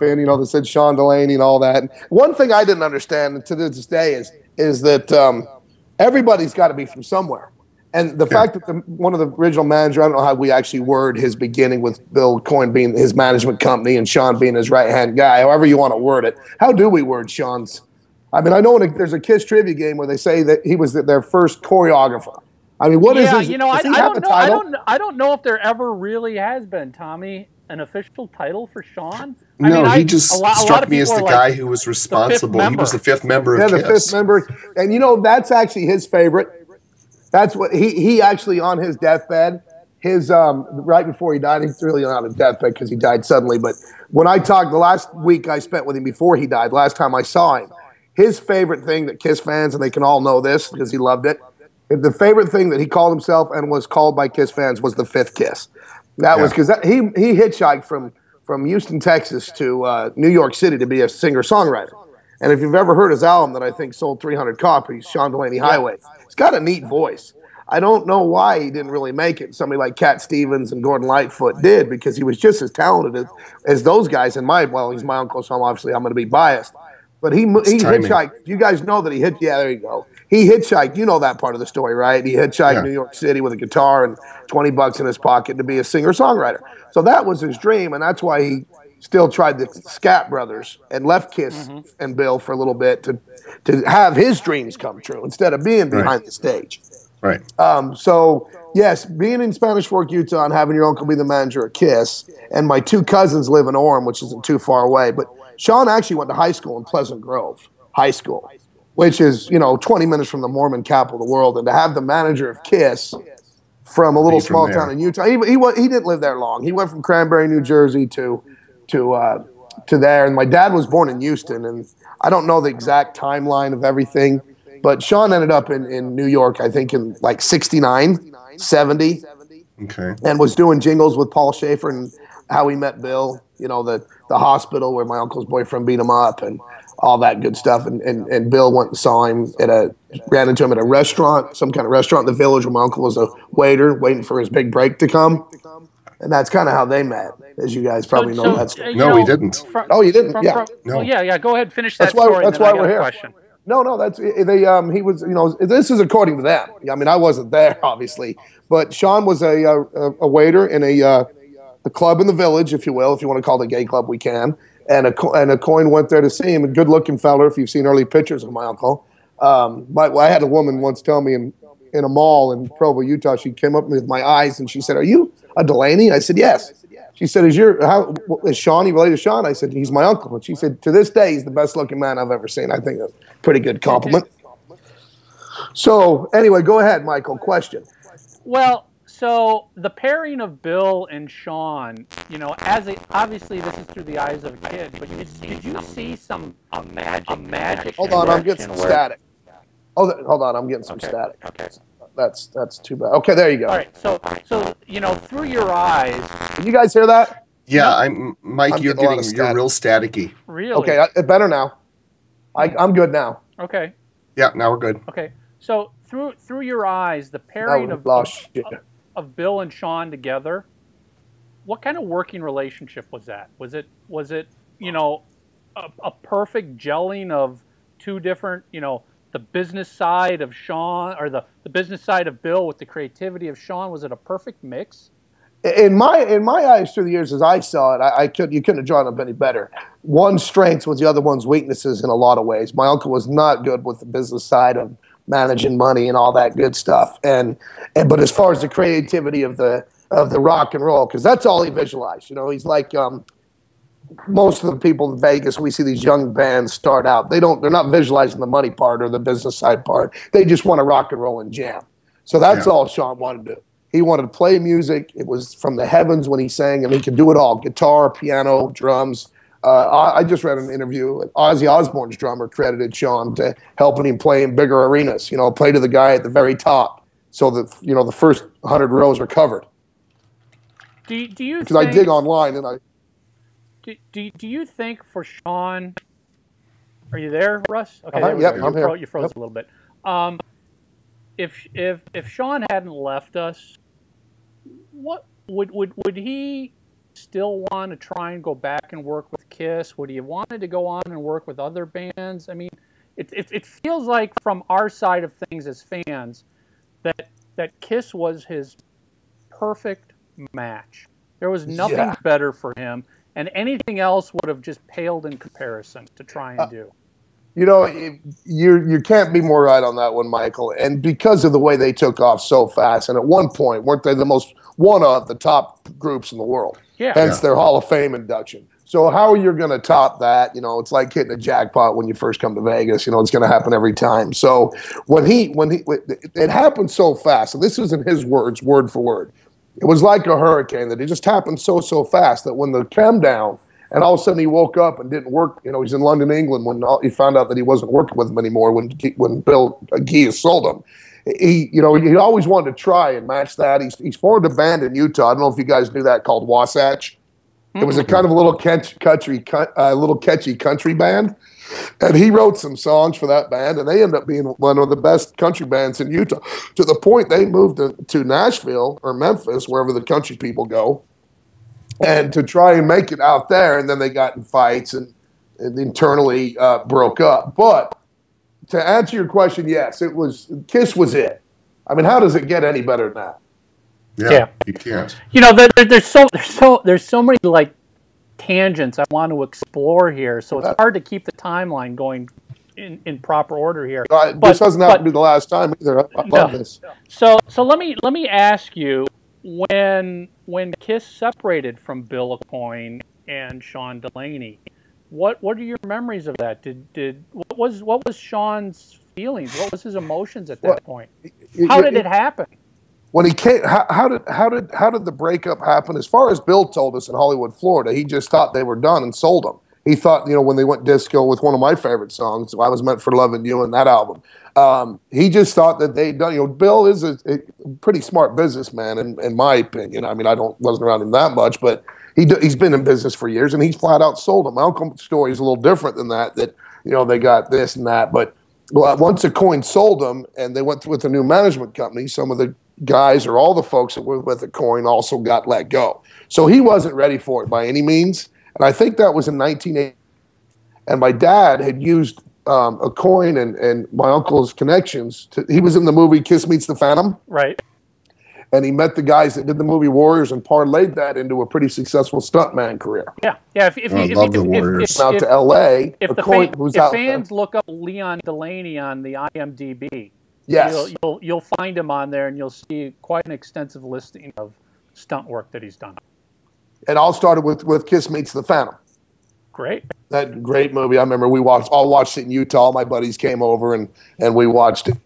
and, you know, they said Sean Delaney and all that. And one thing I didn't understand to this day is is that um, everybody's got to be from somewhere. And the yeah. fact that the, one of the original manager, I don't know how we actually word his beginning with Bill Aucoin being his management company and Sean being his right-hand guy, however you want to word it. How do we word Sean's? I mean, I know when there's a KISS trivia game where they say that he was their first choreographer. I mean, what yeah, is his? You know, I, I don't know. I don't. I don't know if there ever really has been, Tommy, an official title for Sean. I no, mean, he I, just a lot, struck a lot of me as the like guy who was responsible. He was the fifth member of yeah, KISS. Yeah, the fifth member. And, you know, that's actually his favorite. That's what he, he actually, on his deathbed, his um, right before he died, he's really not on his deathbed because he died suddenly. But when I talked, the last week I spent with him before he died, last time I saw him, his favorite thing that KISS fans, and they can all know this because he loved it, the favorite thing that he called himself and was called by KISS fans was the fifth KISS. That yeah. was because he, he hitchhiked from... from Houston, Texas to uh, New York City to be a singer-songwriter. And if you've ever heard his album that I think sold three hundred copies, Sean Delaney Highway, he's got a neat voice. I don't know why he didn't really make it. Somebody like Cat Stevens and Gordon Lightfoot did, because he was just as talented as, as those guys. And my, well, he's my uncle, so I'm obviously I'm going to be biased. But he, he hitchhiked. You guys know that he hitchhiked. Yeah, there you go. He hitchhiked. You know that part of the story, right? He hitchhiked yeah. New York City with a guitar and twenty bucks in his pocket to be a singer-songwriter. So that was his dream, and that's why he still tried the Scat Brothers and left KISS mm-hmm. and Bill for a little bit to, to have his dreams come true instead of being behind right. the stage. Right. Um, so, yes, being in Spanish Fork, Utah, and having your uncle be the manager of KISS, and my two cousins live in Orem, which isn't too far away, but Sean actually went to high school in Pleasant Grove High School, which is, you know, twenty minutes from the Mormon capital of the world. And to have the manager of KISS from a little small town in Utah, he, he he didn't live there long. He went from Cranberry, New Jersey to to uh, to there. And my dad was born in Houston, and I don't know the exact timeline of everything, but Sean ended up in, in New York, I think, in like sixty-nine, seventy, okay. and was doing jingles with Paul Schaefer and How He Met Bill. You know, the, the hospital where my uncle's boyfriend beat him up and all that good stuff. And, and, and Bill went and saw him at a, ran into him at a restaurant, some kind of restaurant in the village where my uncle was a waiter waiting for his big break to come. And that's kind of how they met, as you guys probably so, know. So, that story. No, we didn't. From, oh, you didn't? From, yeah. From, no. Well, yeah, yeah, go ahead, finish that that's why, story. That's why we're here. Question. No, no, that's, they, um, he was, you know, this is according to them. I mean, I wasn't there, obviously. But Sean was a, a, a waiter in a, uh, the club in the village, if you will, if you want to call it a gay club, we can. And a, and Aucoin went there to see him. A good-looking fella, if you've seen early pictures of my uncle. Um, my, I had a woman once tell me in, in a mall in Provo, Utah, she came up with my eyes and she said, "Are you a Delaney?" I said, "Yes." She said, "Is your how is Sean? He related to Sean?" I said, "He's my uncle." And she said, "To this day, he's the best-looking man I've ever seen." I think that's a pretty good compliment. So anyway, go ahead, Michael. Question. Well. So the pairing of Bill and Sean, you know, as a, obviously this is through the eyes of a kid, but you see, did you see some a magic? A magic hold on, I'm getting some word. static. Hold on, hold on, I'm getting some okay. static. Okay, that's that's too bad. Okay, there you go. All right, so so you know, through your eyes. Can you guys hear that? Yeah, I'm Mike. I'm you're getting, getting you're real staticky. Really? Okay, I, better now. I, I'm good now. Okay. Yeah, now we're good. Okay, so through through your eyes, the pairing of. Lost of, of Of Bill and Sean together, what kind of working relationship was that? Was it was it you know a, a perfect gelling of two different you know the business side of Sean or the the business side of Bill with the creativity of Sean? Was it a perfect mix? In my in my eyes, through the years as I saw it, I, I could you couldn't have drawn up any better. One's strengths was the other one's weaknesses in a lot of ways. My uncle was not good with the business side of managing money and all that good stuff, and, and but as far as the creativity of the of the rock and roll, because that's all he visualized. You know, he's like um, most of the people in Vegas. We see these young bands start out; they don't, they're not visualizing the money part or the business side part. They just want to rock and roll and jam. So that's yeah. all Sean wanted to do. He He wanted to play music. It was from the heavens when he sang, and he could do it all, guitar, piano, drums. Uh, I just read an interview. Ozzy Osbourne's drummer credited Sean to helping him play in bigger arenas, you know, play to the guy at the very top so that, you know, the first one hundred rows are covered. Do, do you Because I dig online and I... Do, do, do you think for Sean... Are you there, Russ? Okay, uh-huh. there yep, go. I'm you, here. Fro you froze yep. a little bit. Um, if, if, if Sean hadn't left us, what would, would, would he... still want to try and go back and work with KISS? Would he have wanted to go on and work with other bands? I mean, it, it, it feels like from our side of things as fans that that KISS was his perfect match. There was nothing yeah. better for him, and anything else would have just paled in comparison to try and uh, do. You know, it, you're, you can't be more right on that one, Michael, and because of the way they took off so fast, and at one point, weren't they the most one of the top groups in the world? Yeah. Hence their Hall of Fame induction. So how are you going to top that? You know, it's like hitting a jackpot when you first come to Vegas. You know, it's going to happen every time. So when he, when he, it happened so fast. And this isn't his words, word for word. It was like a hurricane that it just happened so, so fast that when the came down and all of a sudden he woke up and didn't work. You know, he's in London, England when all, he found out that he wasn't working with him anymore when, when Bill Aucoin sold him. He, you know, he always wanted to try and match that. He's, he's formed a band in Utah. I don't know if you guys knew that, called Wasatch. It was a kind of a little catch, country, uh, little catchy country band, and he wrote some songs for that band, and they ended up being one of the best country bands in Utah. To the point they moved to, to Nashville or Memphis, wherever the country people go, and to try and make it out there. And then they got in fights and, and internally uh, broke up, but. To answer your question, yes, it was KISS was it. I mean, how does it get any better than that? Yeah, yeah. You can't. You know, there, there, there's so there's so there's so many like tangents I want to explore here, so it's hard to keep the timeline going in, in proper order here. Uh, but, this doesn't have to be the last time either. I, I love no. this. So so let me let me ask you, when when KISS separated from Bill Aucoin and Sean Delaney, What what are your memories of that? Did did what was what was Sean's feelings? What was his emotions at that well, point? How it, did it, it happen? When he came, how, how did how did how did the breakup happen? As far as Bill told us in Hollywood, Florida, he just thought they were done and sold them. He thought, you know, when they went disco with one of my favorite songs, "I Was Meant for Loving You," and that album, um, he just thought that they'd done. You know, Bill is a, a pretty smart businessman, in, in my opinion. I mean, I don't wasn't around him that much, but. He d he's been in business for years, and he's flat out sold them. My uncle's story is a little different than that, that, you know, they got this and that. But well, once Aucoin sold them and they went with a new management company, some of the guys or all the folks that were with Aucoin also got let go. So he wasn't ready for it by any means. And I think that was in nineteen eighty. And my dad had used um, Aucoin and, and my uncle's connections. To, he was in the movie Kiss Meets the Phantom. Right. And he met the guys that did the movie Warriors and parlayed that into a pretty successful stuntman career. Yeah, yeah. If, if, oh, if, I love if, the Warriors. If, if, out if, to L A. If, the fan, if out fans there. Look up Leon Delaney on the I M D B, yes, you'll, you'll you'll find him on there, and you'll see quite an extensive listing of stunt work that he's done. It all started with with Kiss Meets the Phantom. Great. That great movie. I remember we watched. All watched it in Utah. My buddies came over and and we watched it.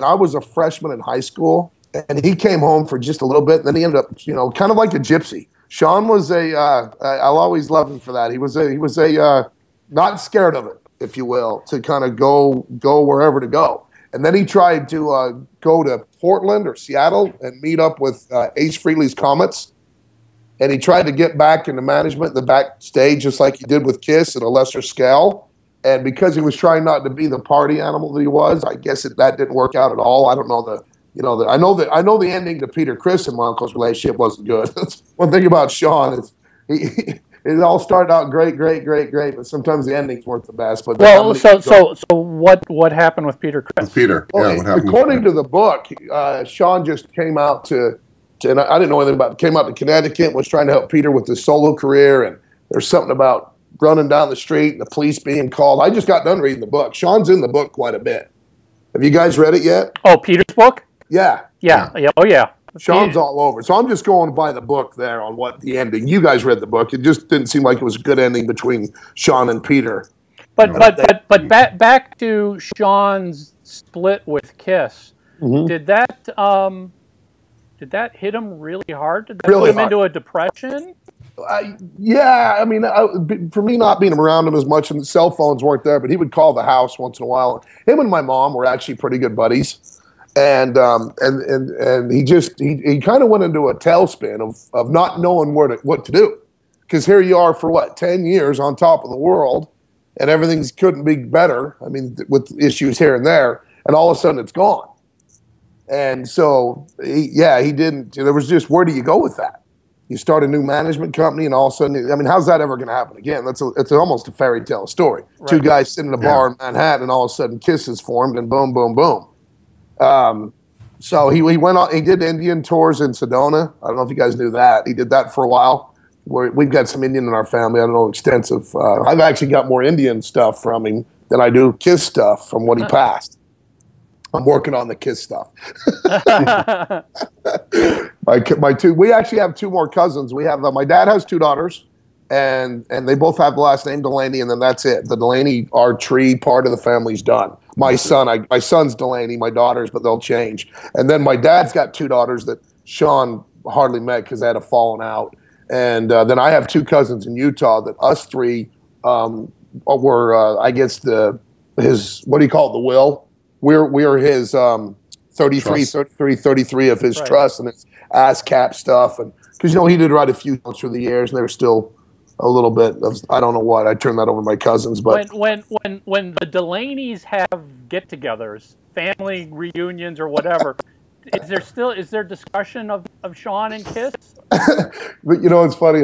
I was a freshman in high school, and he came home for just a little bit, and then he ended up, you know, kind of like a gypsy. Sean was a, uh, I'll always love him for that. He was a, he was a, uh, not scared of it, if you will, to kind of go, go wherever to go. And then he tried to uh, go to Portland or Seattle and meet up with uh, Ace Frehley's Comets, and he tried to get back into management, the backstage, just like he did with KISS at a lesser scale. And because he was trying not to be the party animal that he was, I guess it, that didn't work out at all. I don't know the, you know, the, I know that I know the ending to Peter Criss and my uncle's relationship wasn't good. One thing about Sean is he, it all started out great, great, great, great, but sometimes the endings weren't the best. But well, so so so what what happened with Peter Criss? With Peter, well, yeah, what happened? According to the book, uh, Sean just came out to, to, and I didn't know anything about it, came out to Connecticut, was trying to help Peter with his solo career, and there's something about. Running down the street and the police being called. I just got done reading the book. Sean's in the book quite a bit. Have you guys read it yet? Oh, Peter's book? Yeah. Yeah. yeah. Oh, yeah. Sean's yeah. all over. So I'm just going by the book there on what the ending. You guys read the book. It just didn't seem like it was a good ending between Sean and Peter. But, you know, but, but, but back, back to Sean's split with KISS. Mm-hmm. Did that um, did that hit him really hard? Did that really put him hard. into a depression? I, yeah, I mean, I, for me not being around him as much, and cell phones weren't there, but he would call the house once in a while. Him and my mom were actually pretty good buddies, and um, and and and he just he, he kind of went into a tailspin of of not knowing where to, what to do, because here you are for what ten years on top of the world, and everything's couldn't be better. I mean, with issues here and there, and all of a sudden it's gone, and so he, yeah, he didn't. There was just, where do you go with that? You start a new management company, and all of a sudden, I mean, how's that ever going to happen again? That's a, it's almost a fairy tale story. Right. Two guys sitting in a bar yeah. in Manhattan, and all of a sudden, KISS is formed, and boom, boom, boom. Um, so he he went on. He did Indian tours in Sedona. I don't know if you guys knew that. He did that for a while. We're, we've got some Indian in our family. I don't know extensive. Uh, I've actually got more Indian stuff from him than I do KISS stuff from what he passed. I'm working on the KISS stuff. my my two, we actually have two more cousins. We have uh, my dad has two daughters, and and they both have the last name Delaney, and then that's it. The Delaney, our tree part of the family's done. My son, I, my son's Delaney. My daughters, but they'll change. And then my dad's got two daughters that Sean hardly met because they had a falling out. And uh, then I have two cousins in Utah that us three um, were, uh, I guess the his what do you call it, the will. We're we're his um, thirty-three, thirty-three, thirty-three of his right. trust and his ASCAP stuff, and because you know he did write a few through the years, and they were still a little bit of I don't know what. I turned that over to my cousins, but when when when, when the Delaneys have get-togethers, family reunions, or whatever, is there still is there discussion of of Sean and KISS? But you know, it's funny,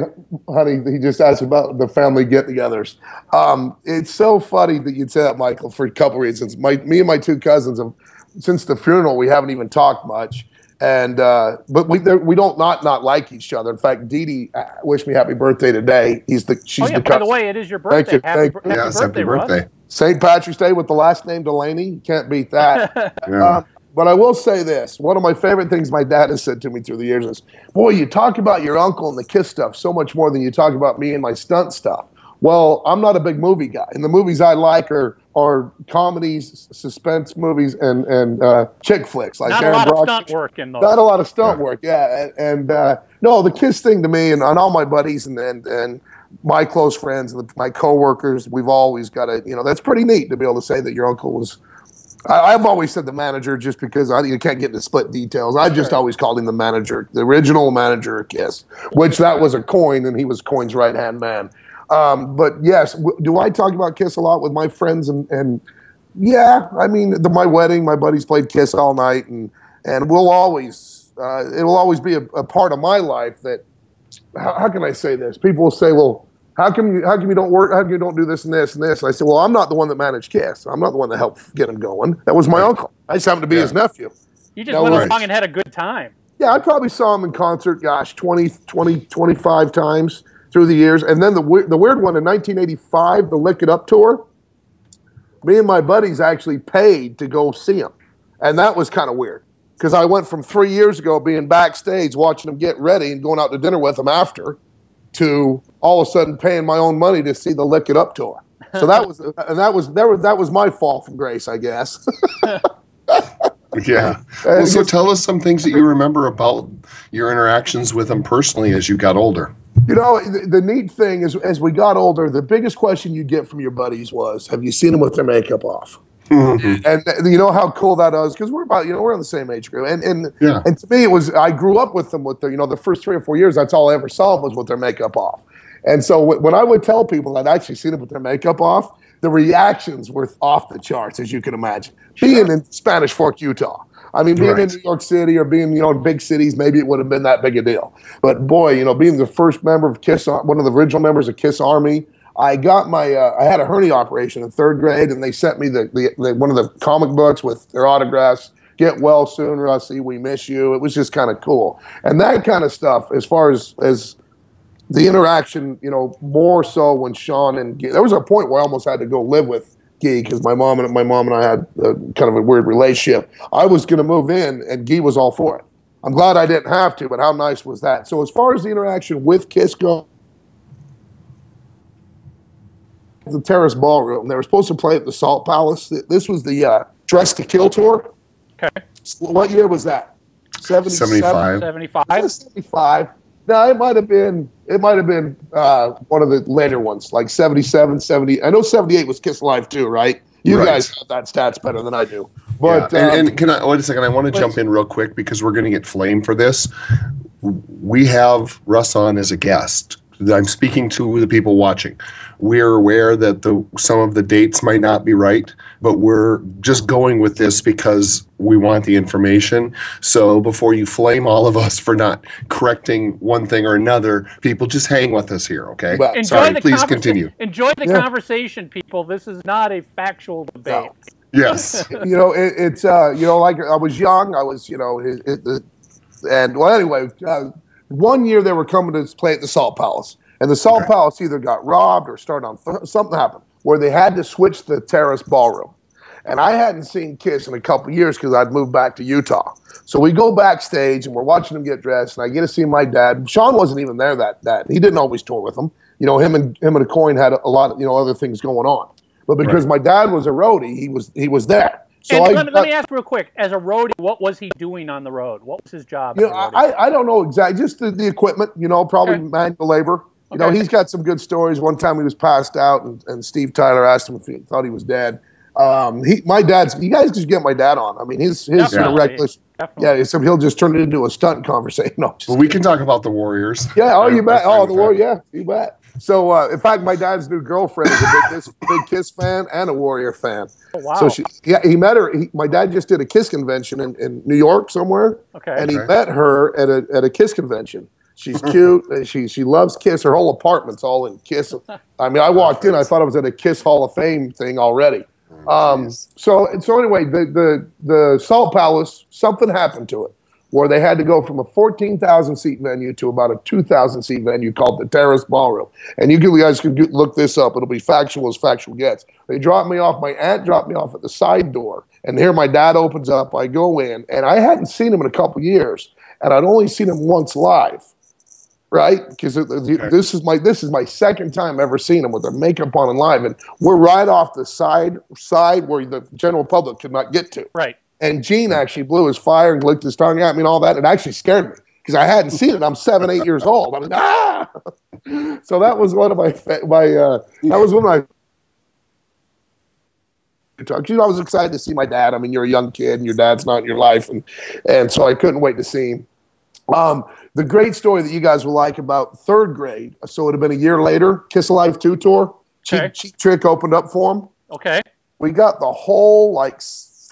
honey. He just asked about the family get-togethers. Um, it's so funny that you'd say that, Michael, for a couple reasons. My, me and my two cousins, have, since the funeral, we haven't even talked much. And uh, but we we don't not not like each other. In fact, Dee Dee wished me happy birthday today. He's the she's oh, yeah, the cousin. By the way, it is your birthday. Thank happy, you. Happy, yeah, happy birthday, birthday. Saint Patrick's Day with the last name Delaney. Can't beat that. Yeah. um, But I will say this, one of my favorite things my dad has said to me through the years is, boy, you talk about your uncle and the KISS stuff so much more than you talk about me and my stunt stuff. Well, I'm not a big movie guy, and the movies I like are, are comedies, suspense movies, and, and uh, chick flicks. Like not Aaron a lot Brock, of stunt work in those. Not a lot of stunt yeah. work, yeah. And, and uh, no, the KISS thing to me, and, and all my buddies and, and, and my close friends and the, my coworkers, we've always got to, you know, that's pretty neat to be able to say that your uncle was... I've always said the manager just because I you can't get into split details. I just sure. always called him the manager, the original manager of KISS, which that was a coin, and he was Coin's right-hand man. Um, but, yes, w do I talk about KISS a lot with my friends? And, and yeah, I mean, the, my wedding, my buddies played KISS all night, and, and we'll always uh, – it will always be a, a part of my life that – how can I say this? People will say, well, How come you? How come you don't work? How come you don't do this and this and this? And I said, well, I'm not the one that managed KISS. I'm not the one that helped get him going. That was my uncle. I just happened to be yeah. his nephew. You just that went was, along and had a good time. Yeah, I probably saw him in concert. Gosh, twenty, twenty, twenty-five times through the years. And then the the weird one in nineteen eighty-five, the Lick It Up tour. Me and my buddies actually paid to go see him, and that was kind of weird because I went from three years ago being backstage watching him get ready and going out to dinner with him after, to all of a sudden paying my own money to see the Lick It Up tour. So that was, and that was, that was, that was my fall from grace, I guess. Yeah. Well, so tell us some things that you remember about your interactions with him personally as you got older. You know, the, the neat thing is, as we got older, the biggest question you'd get from your buddies was, have you seen them with their makeup off? Mm-hmm. And you know how cool that is, because we're about, you know, we're on the same age group, and and yeah. and to me it was, I grew up with them with their, you know, the first three or four years, that's all I ever saw was with their makeup off, and so w when I would tell people that I'd actually seen them with their makeup off, the reactions were off the charts, as you can imagine. Sure. Being in Spanish Fork, Utah, I mean, being right. in New York City or being, you know, in big cities, maybe it would have been that big a deal, but boy, you know, being the first member of KISS, one of the original members of KISS Army. I got my, uh, I had a hernia operation in third grade, and they sent me the, the, the one of the comic books with their autographs. Get well soon, Rusty. We miss you. It was just kind of cool, and that kind of stuff. As far as as the interaction, you know, more so when Sean and Gee, there was a point where I almost had to go live with Gee because my mom and my mom and I had a, kind of a weird relationship. I was going to move in, and Gee was all for it. I'm glad I didn't have to, but how nice was that? So as far as the interaction with KISS goes, the Terrace Ballroom. They were supposed to play at the Salt Palace. This was the uh, Dress to Kill tour. Okay. What year was that? seventy-seven? seventy-five. seventy-five. No, it might have been. It might have been uh, one of the later ones, like seventy-seven, seventy. I know seventy-eight was Kiss Alive two, right? You right. guys have that stats better than I do. But yeah. and, um, and can I wait a second? I want to jump in real quick because we're going to get flamed for this. We have Russ on as a guest. I'm speaking to the people watching. We're aware that the some of the dates might not be right, but we're just going with this because we want the information. So before you flame all of us for not correcting one thing or another, people, just hang with us here, okay? Well, enjoy sorry, the please continue. Enjoy the yeah. conversation, people. This is not a factual debate. No. Yes. You know, it, it's, uh, you know, like I was young. I was, you know, it, it, and well, anyway, uh, one year they were coming to play at the Salt Palace. And the Salt okay. Palace either got robbed or started on th something happened where they had to switch the Terrace Ballroom. And I hadn't seen Kiss in a couple years because I'd moved back to Utah. So we go backstage and we're watching them get dressed, and I get to see my dad. Sean wasn't even there that that he didn't always tour with him. You know, him and him and Aucoin had a, a lot of you know other things going on. But because right. my dad was a roadie, he was he was there. So and I, let, me, let me ask real quick, as a roadie, what was he doing on the road? What was his job? You know, I, I don't know exactly. Just the, the equipment, you know, probably okay. manual labor. You okay. know, he's got some good stories. One time he was passed out, and, and Steve Tyler asked him if he thought he was dead. Um, he, my dad's, you guys just get my dad on. I mean, his, his sort of reckless, yeah, so he'll just turn it into a stunt conversation. No, well, we can talk about the Warriors. Yeah, oh, you bet. Oh, the Warriors, yeah, you bet. So, uh, in fact, my dad's new girlfriend is a big Kiss, big Kiss fan and a Warrior fan. Oh, wow. So she, yeah, he met her. He, my dad just did a Kiss convention in, in New York somewhere, okay, and he okay. met her at a at a Kiss convention. She's cute. And she she loves Kiss. Her whole apartment's all in Kiss. I mean, I walked in, I thought I was at a Kiss Hall of Fame thing already. Um, so so anyway, the, the the Salt Palace, something happened to it where they had to go from a fourteen thousand seat venue to about a two thousand seat venue called the Terrace Ballroom. And you guys can look this up. It'll be factual as factual gets. They dropped me off. My aunt dropped me off at the side door. And here my dad opens up. I go in. And I hadn't seen him in a couple years. And I'd only seen him once live, right? Because okay. this is my this is my second time ever seeing him with their makeup on and live. And we're right off the side, side where the general public could not get to. Right. And Gene actually blew his fire and licked his tongue at me and all that. It actually scared me because I hadn't seen it. I'm seven, eight years old. I was ah. So that was one of my my. Uh, that was one of my talks. You know, I was excited to see my dad. I mean, you're a young kid and your dad's not in your life, and and so I couldn't wait to see him. Um, the great story that you guys will like about third grade. So it'd have been a year later. Kiss Alive two tour. Okay. Cheap, cheap Trick opened up for him. Okay. We got the whole like.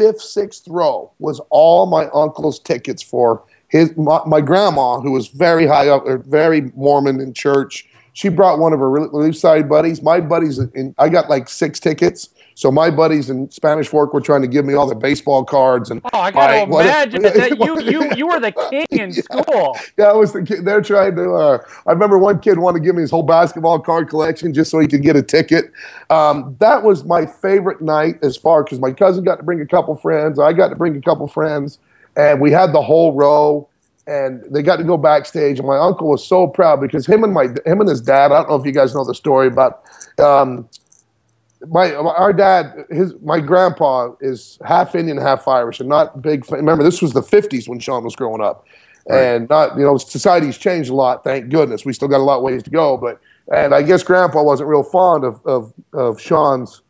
Fifth, sixth row was all my uncle's tickets for his my, my grandma, who was very high up, or very Mormon in church. She brought one of her relief side buddies. My buddies, in, I got like six tickets. So my buddies in Spanish Fork were trying to give me all their baseball cards. And oh, I gotta my, imagine what, that you you you were the king in yeah, school. Yeah, I was the kid. They're trying to. Uh, I remember one kid wanted to give me his whole basketball card collection just so he could get a ticket. Um, that was my favorite night as far because my cousin got to bring a couple friends. I got to bring a couple friends, and we had the whole row. And they got to go backstage, and my uncle was so proud because him and my him and his dad. I don't know if you guys know the story, but um, my our dad, his my grandpa is half Indian, half Irish, and not big. Remember, this was the fifties when Sean was growing up, right. and not you know society's changed a lot. Thank goodness, we still got a lot of ways to go. But and I guess grandpa wasn't real fond of of, of Sean's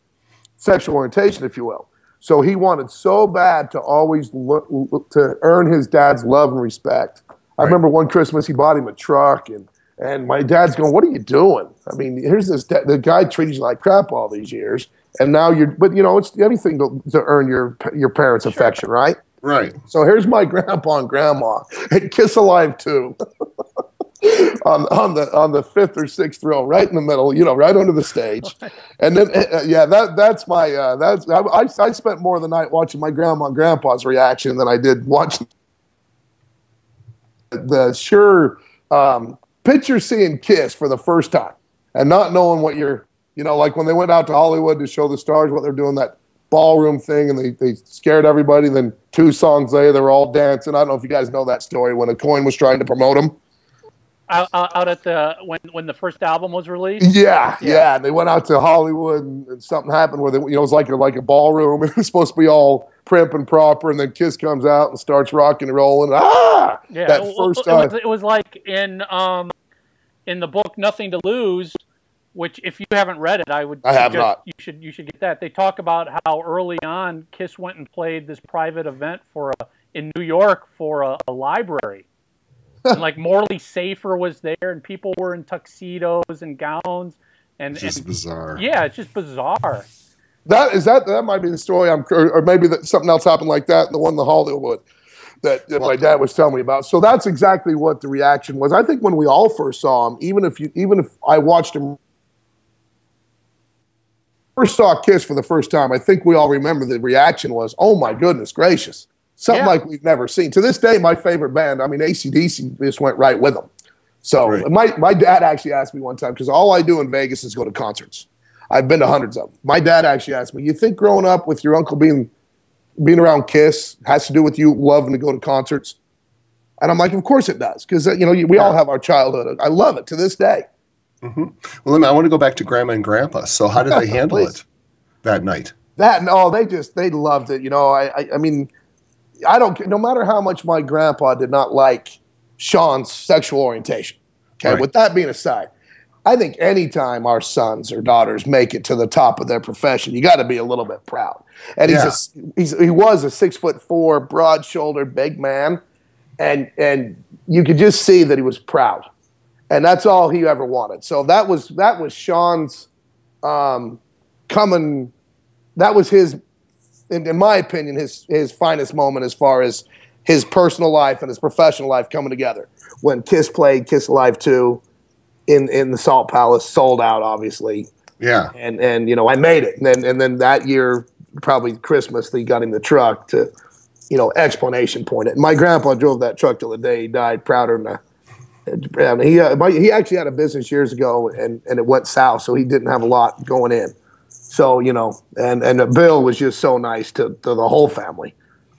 sexual orientation, if you will. So he wanted so bad to always look, to earn his dad's love and respect. I right. remember one Christmas he bought him a truck, and, and my dad's going, "What are you doing? I mean, here's this the guy treated you like crap all these years, and now you're." But you know, it's anything to, to earn your your parents' sure. affection, right? Right. So here's my grandpa and grandma at Kiss Alive two. On, on the on the fifth or sixth row, right in the middle, you know, right under the stage, and then uh, yeah, that that's my uh, that's I, I I spent more of the night watching my grandma and grandpa's reaction than I did watching the sure um, picture seeing Kiss for the first time and not knowing what you're you know like when they went out to Hollywood to show the stars what they're doing that ballroom thing and they they scared everybody. And then two songs later, they were all dancing. I don't know if you guys know that story when Aucoin was trying to promote them. out, out at the when when the first album was released. Yeah, yeah. yeah. And they went out to Hollywood, and, and something happened where they, you know, it was like a, like a ballroom. It was supposed to be all primp and proper, and then Kiss comes out and starts rocking and rolling. Ah, yeah. That it, first time. It was, it was like in um in the book Nothing to Lose, which if you haven't read it, I would. I have not. You should you should get that. They talk about how early on Kiss went and played this private event for a in New York for a, a library. And like Morley Safer was there, and people were in tuxedos and gowns, and just and, bizarre. Yeah, it's just bizarre. That is that that might be the story. I'm or, or maybe that something else happened like that. The one in the Hollywood that, that my dad was telling me about. So that's exactly what the reaction was. I think when we all first saw him, even if you, even if I watched him first saw Kiss for the first time, I think we all remember the reaction was, "Oh my goodness gracious." Something yeah. like we've never seen. To this day, my favorite band, I mean, A C D C just went right with them. So right. my, my dad actually asked me one time, because all I do in Vegas is go to concerts. I've been to hundreds of them. My dad actually asked me, you think growing up with your uncle being being around Kiss has to do with you loving to go to concerts? And I'm like, of course it does, because you know we yeah. all have our childhood. I love it to this day. Mm-hmm. Well, then I want to go back to Grandma and Grandpa. So how did they handle it that night? That, no, they just, they loved it. You know, I, I, I mean... I don't. No matter how much my grandpa did not like Sean's sexual orientation. Okay, right. With that being aside, I think anytime our sons or daughters make it to the top of their profession, you got to be a little bit proud. And yeah. he's, a, he's he was a six foot four, broad shouldered, big man, and and you could just see that he was proud, and that's all he ever wanted. So that was that was Sean's um, coming. That was his. In, in my opinion, his his finest moment as far as his personal life and his professional life coming together when Kiss played Kiss Alive two in in the Salt Palace, sold out obviously. Yeah. And and you know I made it, and then and then that year probably Christmas they got him the truck to, you know, explanation point it. My grandpa drove that truck till the day he died, prouder than a. And he uh, he actually had a business years ago and and it went south, so he didn't have a lot going in. So, you know, and, and Bill was just so nice to, to the whole family,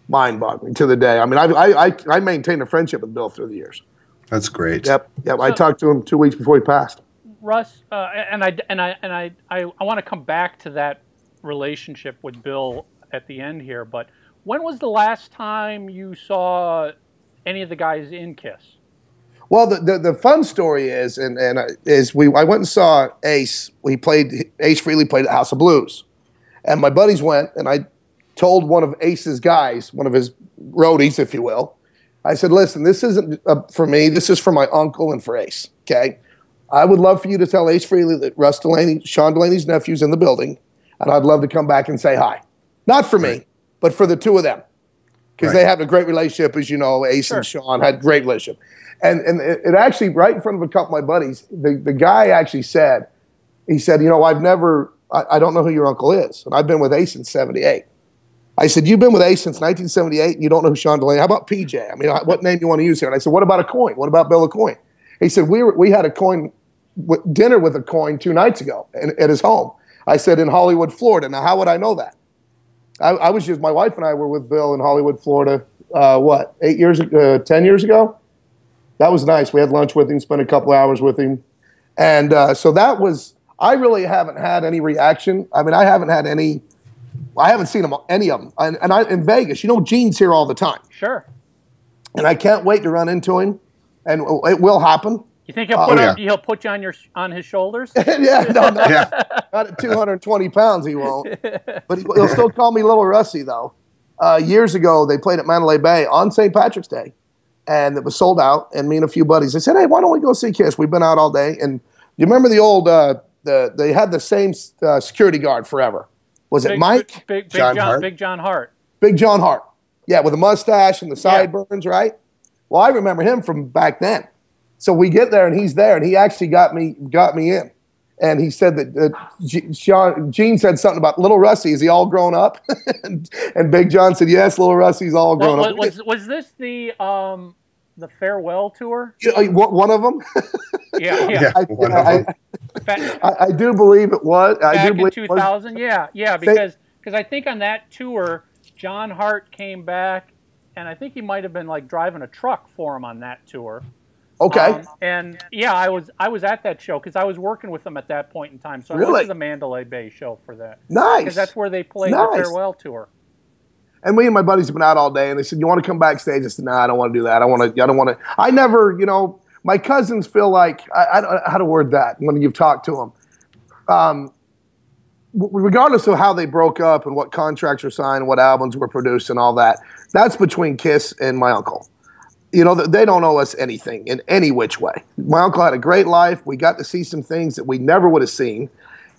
mind-boggling to the day. I mean, I, I, I maintained a friendship with Bill through the years. That's great. Yep, yep. So, I talked to him two weeks before he passed. Russ, uh, and I and I and I I, I want to come back to that relationship with Bill at the end here. But when was the last time you saw any of the guys in Kiss? Well, the, the the fun story is, and and is we I went and saw Ace. We played Ace Frehley played at House of Blues, and my buddies went, and I told one of Ace's guys, one of his roadies, if you will. I said, "Listen, this isn't uh, for me. This is for my uncle and for Ace. Okay, I would love for you to tell Ace Frehley that Russ Delaney, Sean Delaney's nephew's in the building, and I'd love to come back and say hi. Not for me, but for the two of them." Because right. they have a great relationship, as you know. Ace sure. and Sean had a great relationship. And, and it, it actually, right in front of a couple of my buddies, the, the guy actually said, he said, you know, I've never, I, I don't know who your uncle is. And I've been with Ace since seventy-eight. I said, you've been with Ace since nineteen seventy-eight, and you don't know who Sean Delaney is. How about P J? I mean, what name do you want to use here? And I said, what about Aucoin? What about Bill Aucoin? He said, we, were, we had Aucoin dinner with Aucoin two nights ago in, at his home. I said, in Hollywood, Florida. Now, how would I know that? I, I was just, my wife and I were with Bill in Hollywood, Florida, uh, what, eight years, uh, ten years ago? That was nice. We had lunch with him, spent a couple hours with him. And uh, so that was, I really haven't had any reaction. I mean, I haven't had any, I haven't seen him, any of them. And, and I, in Vegas, you know, Gene's here all the time. Sure. And I can't wait to run into him. And it will happen. You think he'll put, uh, on, yeah. he'll put you on your on his shoulders? yeah, no, not, yeah. not at two hundred twenty pounds he won't. But he'll still call me Little Russie, though. Uh, years ago, they played at Mandalay Bay on Saint Patrick's Day, and it was sold out. And me and a few buddies, they said, "Hey, why don't we go see Kiss? We've been out all day." And you remember the old uh, the they had the same uh, security guard forever. Was big, it Mike? Big, big, John John, Hart? Big John Hart. Big John Hart. Yeah, with a mustache and the sideburns, yeah. right? Well, I remember him from back then. So we get there, and he's there, and he actually got me got me in. And he said that uh, Sean, Gene said something about Little Russie. Is he all grown up? and, and Big John said, yes, Little Russie's all grown was, up. Was, was this the um, the farewell tour? Yeah, one of them? yeah. yeah. I, one I, of them. I, I, I do believe it was. Back I do believe in two thousand? Yeah, yeah, because because I think on that tour, John Hart came back, and I think he might have been like driving a truck for him on that tour. Okay. Um, and yeah, I was I was at that show because I was working with them at that point in time. So I really? went to the Mandalay Bay show for that. Nice. Because that's where they played nice. the farewell tour. And me and my buddies have been out all day, and they said, "You want to come backstage?" I said, "No, nah, I don't want to do that. I want to. I don't want to. I never, you know, my cousins feel like I, I don't know how to word that when you've talked to them. Um, regardless of how they broke up and what contracts were signed, what albums were produced, and all that, that's between Kiss and my uncle. You know, they don't owe us anything in any which way. My uncle had a great life. We got to see some things that we never would have seen.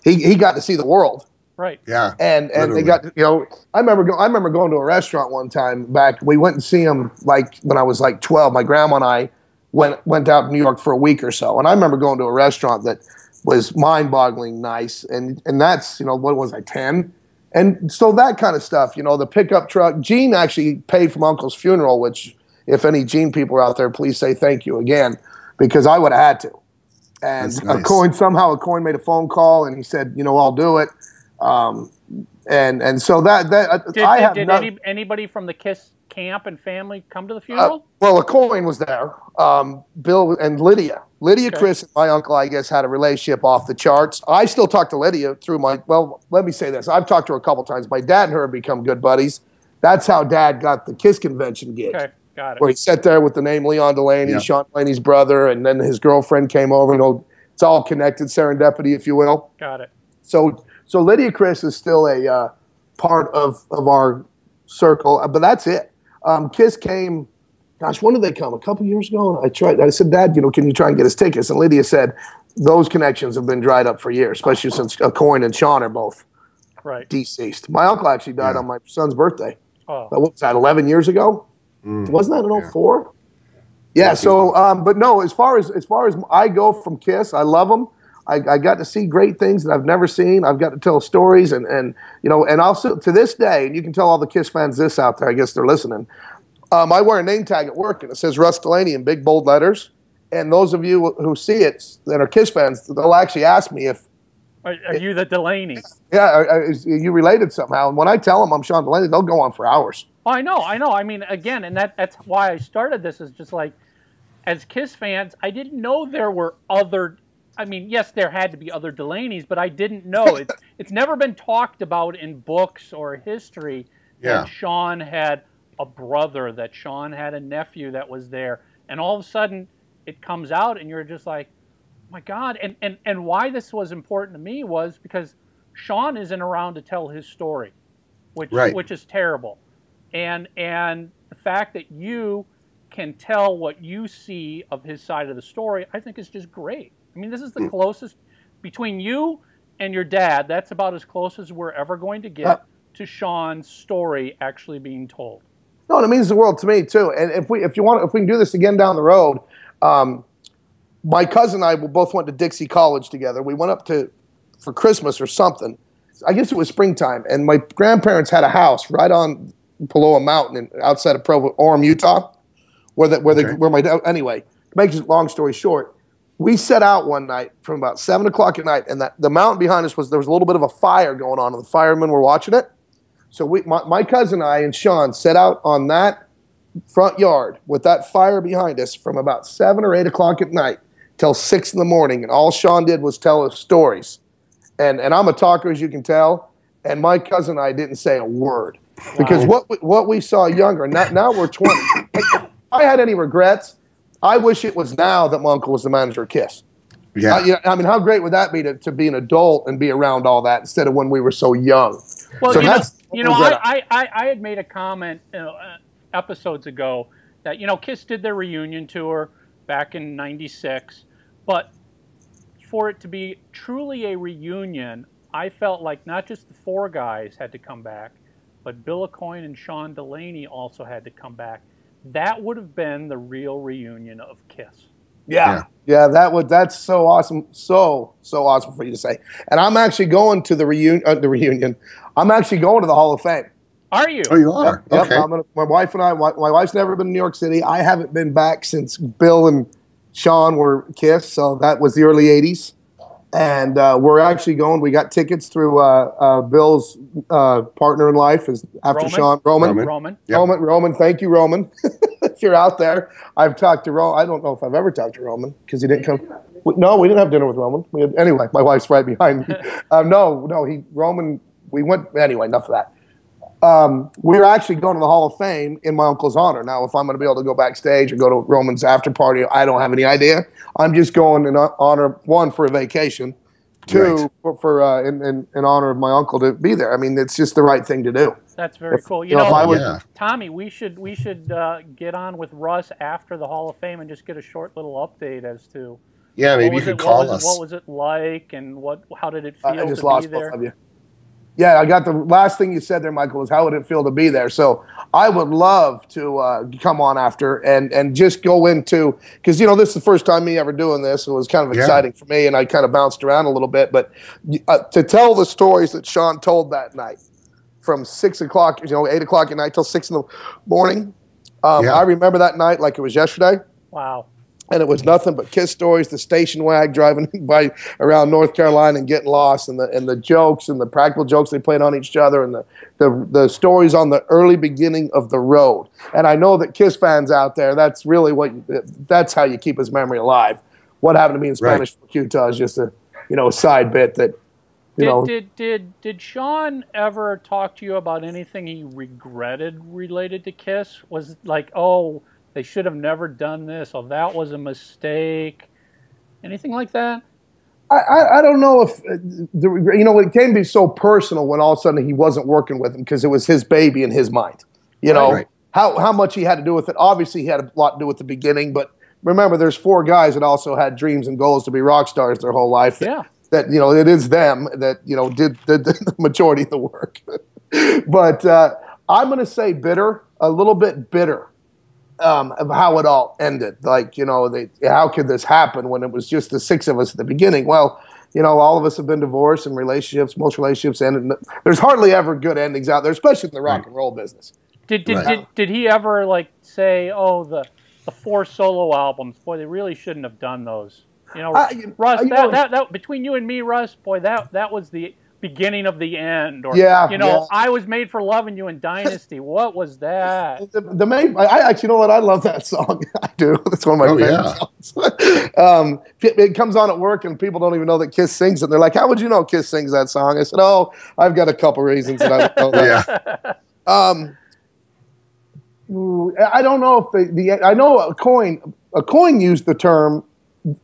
He he got to see the world. Right. Yeah. And and literally. they got, you know, I remember go, I remember going to a restaurant one time back. We went and see him like when I was like twelve. My grandma and I went went out to New York for a week or so. And I remember going to a restaurant that was mind-boggling nice. And and that's, you know, what was I, ten? And so that kind of stuff, you know, the pickup truck. Gene actually paid for my uncle's funeral, which, if any Gene people are out there, please say thank you again, because I would have had to. And nice. Aucoin, somehow Aucoin made a phone call, and he said, you know, I'll do it. Um, and and so that that did, I did, have did no, any, anybody from the KISS camp and family come to the funeral? Uh, well, Aucoin was there. Um, Bill and Lydia, Lydia okay. Criss, and my uncle, I guess, had a relationship off the charts. I still talk to Lydia through my. Well, let me say this: I've talked to her a couple times. My dad and her have become good buddies. That's how Dad got the KISS convention gig. Okay. Got it. Where he sat there with the name Leon Delaney, yeah. Sean Delaney's brother, and then his girlfriend came over. You know, it's all connected, serendipity, if you will. Got it. So, so Lydia Criss is still a uh, part of of our circle, but that's it. Um, Kiss came, gosh, when did they come? A couple years ago. And I tried. I said, Dad, you know, can you try and get us tickets? And Lydia said, those connections have been dried up for years, especially since Aucoin and Sean are both right. deceased. My uncle actually died yeah. on my son's birthday. Oh, what was that? Eleven years ago. Mm, Wasn't that an oh four? Yeah. yeah so, um, but no. As far as as far as I go from Kiss, I love them. I, I got to see great things that I've never seen. I've got to tell stories, and and you know, and also to this day, and you can tell all the Kiss fans this out there. I guess they're listening. Um, I wear a name tag at work, and it says Russ Delaney in big bold letters. And those of you who see it that are Kiss fans, they'll actually ask me if are, are it, you the Delaney? Yeah, are, are you related somehow? And when I tell them I'm Sean Delaney, they'll go on for hours. Oh, I know, I know. I mean, again, and that, that's why I started this, is just like, as KISS fans, I didn't know there were other, I mean, yes, there had to be other Delaneys, but I didn't know. It's, it's never been talked about in books or history yeah. that Sean had a brother, that Sean had a nephew that was there. And all of a sudden, it comes out, and you're just like, oh my God. And, and, and why this was important to me was because Sean isn't around to tell his story, which right. which is terrible. And and the fact that you can tell what you see of his side of the story, I think is just great. I mean, this is the closest, between you and your dad, that's about as close as we're ever going to get uh, to Sean's story actually being told. No, and it means the world to me, too. And if we if you want, if we can do this again down the road, um, my cousin and I both went to Dixie College together. We went up to, for Christmas or something. I guess it was springtime, and my grandparents had a house right on below a mountain outside of Provo, Orem, Utah, where the, where, okay. the, where my dad, anyway, to make a long story short, we set out one night from about seven o'clock at night, and that, the mountain behind us was, there was a little bit of a fire going on, and the firemen were watching it. So we, my, my cousin and I and Sean set out on that front yard with that fire behind us from about seven or eight o'clock at night till six in the morning, and all Sean did was tell us stories. And, and I'm a talker, as you can tell, and my cousin and I didn't say a word. Because wow. what we, what we saw younger, not, now we're twenty. If I had any regrets, I wish it was now that my uncle was the manager of KISS. Yeah. I, you know, I mean, how great would that be to, to be an adult and be around all that instead of when we were so young? Well, so you that's know, you know I, I, I had made a comment you know, uh, episodes ago that, you know, KISS did their reunion tour back in ninety-six, but for it to be truly a reunion, I felt like not just the four guys had to come back, but Bill Aucoin and Sean Delaney also had to come back. That would have been the real reunion of KISS. Yeah, yeah, yeah that would. That's so awesome, so so awesome for you to say. And I'm actually going to the reunion. Uh, the reunion. I'm actually going to the Hall of Fame. Are you? Oh, you are. Yep, okay. Yep, I'm gonna, my wife and I. My, my wife's never been to New York City. I haven't been back since Bill and Sean were KISS. So that was the early eighties. And uh, we're actually going. We got tickets through uh, uh, Bill's uh, partner in life, is after Roman. Sean Roman. Roman, Roman, yep. Roman, Roman. Thank you, Roman. If you're out there, I've talked to Roman. I don't know if I've ever talked to Roman because he didn't come. We, no, we didn't have dinner with Roman. We had, anyway, my wife's right behind me. um, no, no, he Roman. We went anyway. Enough of that. Um, we we're actually going to the Hall of Fame in my uncle's honor. Now, if I'm going to be able to go backstage or go to Roman's after party, I don't have any idea. I'm just going in honor, one, for a vacation, two, right. for, for uh, in, in, in honor of my uncle to be there. I mean, it's just the right thing to do. That's very if, cool. You, you know, know if I would, yeah. Tommy, we should we should uh, get on with Russ after the Hall of Fame and just get a short little update as to yeah, maybe you could it, call what us. It, what was it like and what? How did it feel? I just to lost be there? Both of you. Yeah, I got the last thing you said there, Michael, is how would it feel to be there? So I would love to uh, come on after and, and just go into, because, you know, this is the first time me ever doing this. So it was kind of exciting yeah. for me, and I kind of bounced around a little bit. But uh, to tell the stories that Sean told that night from six o'clock, you know, eight o'clock at night till six in the morning, um, yeah. I remember that night like it was yesterday. Wow. And it was nothing but KISS stories, the station wagon driving by around North Carolina and getting lost, and the and the jokes and the practical jokes they played on each other, and the, the, the stories on the early beginning of the road. And I know that KISS fans out there, that's really what you, that's how you keep his memory alive. What happened to me in Spanish Fork, Utah is just a you know a side bit that you did, know. Did did did Sean ever talk to you about anything he regretted related to KISS? Was it like, oh, they should have never done this, or that was a mistake, anything like that? I, I, I don't know if, uh, the, you know, it came to be so personal when all of a sudden he wasn't working with him because it was his baby in his mind. You know, right, right. How, how much he had to do with it. Obviously, he had a lot to do with the beginning, but remember, there's four guys that also had dreams and goals to be rock stars their whole life. That, yeah. That, you know, it is them that, you know, did, did the majority of the work. But uh, I'm going to say bitter, a little bit bitter. Um, of how it all ended. Like, you know, they, how could this happen when it was just the six of us at the beginning? Well, you know, all of us have been divorced, and relationships, most relationships ended. There's hardly ever good endings out there, especially in the rock and roll business. Did did, right. did, did he ever, like, say, oh, the, the four solo albums, boy, they really shouldn't have done those. You know, I, Russ, I, you that, know, that, that, between you and me, Russ, boy, that, that was the beginning of the end, or yeah, you know, yeah. I was made for loving you in Dynasty. What was that? The, the main, I actually, you know what? I love that song. I do. That's one of my oh, favorite yeah. songs. um, it, it comes on at work, and people don't even know that KISS sings it. They're like, "How would you know KISS sings that song?" I said, "Oh, I've got a couple reasons that I don't know." yeah. Um, I don't know if the, the I know Aucoin Aucoin used the term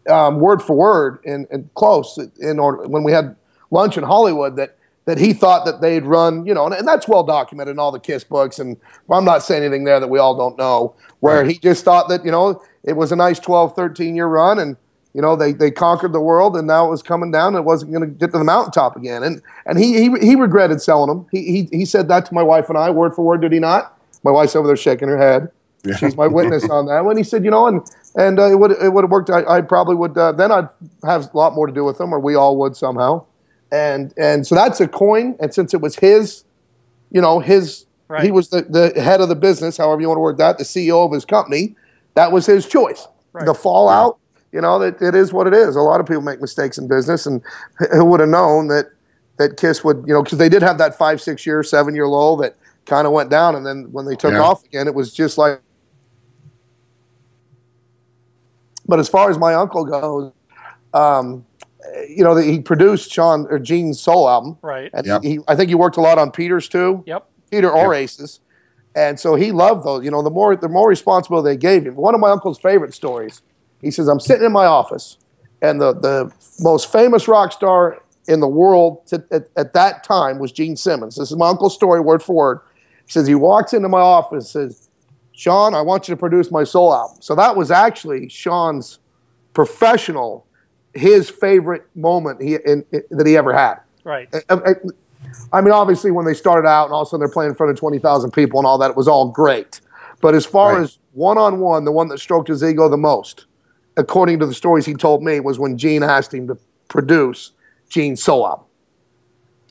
um, word for word in, in close in order when we had lunch in Hollywood, that that he thought that they'd run, you know, and, and that's well documented in all the KISS books, and I'm not saying anything there that we all don't know, where right. he just thought that, you know, it was a nice twelve, thirteen-year run, and, you know, they, they conquered the world, and now it was coming down, and it wasn't going to get to the mountaintop again. And and he he, he regretted selling them. He, he, he said that to my wife and I, word for word, did he not? My wife's over there shaking her head. Yeah. She's my witness on that one. He said, you know, and, and uh, it would it would have worked. I, I probably would, uh, then I'd have a lot more to do with them, or we all would somehow. And and so that's Aucoin, and since it was his, you know, his right. he was the, the head of the business, however you want to word that, the C E O of his company, that was his choice. Right. The fallout, yeah. you know, that it, it is what it is. A lot of people make mistakes in business, and who would have known that that KISS would, you know, because they did have that five, six year, seven year lull that kind of went down, and then when they took yeah. off again, it was just like. But as far as my uncle goes, um, you know, he produced Sean or Gene's soul album, right? And yep. he, I think he worked a lot on Peter's too. Yep, Peter or yep. Ace's, and so he loved those. You know, the more the more responsibility they gave him. One of my uncle's favorite stories. He says, "I'm sitting in my office, and the the most famous rock star in the world to, at, at that time was Gene Simmons." This is my uncle's story, word for word. He says he walks into my office, and says, "Sean, I want you to produce my soul album." So that was actually Sean's professional. His favorite moment he, in, in, that he ever had. Right. I, I, I mean, obviously, when they started out and all of a sudden they're playing in front of twenty thousand people and all that, it was all great. But as far right. as one-on-one, the one that stroked his ego the most, according to the stories he told me, was when Gene asked him to produce Gene's soul album.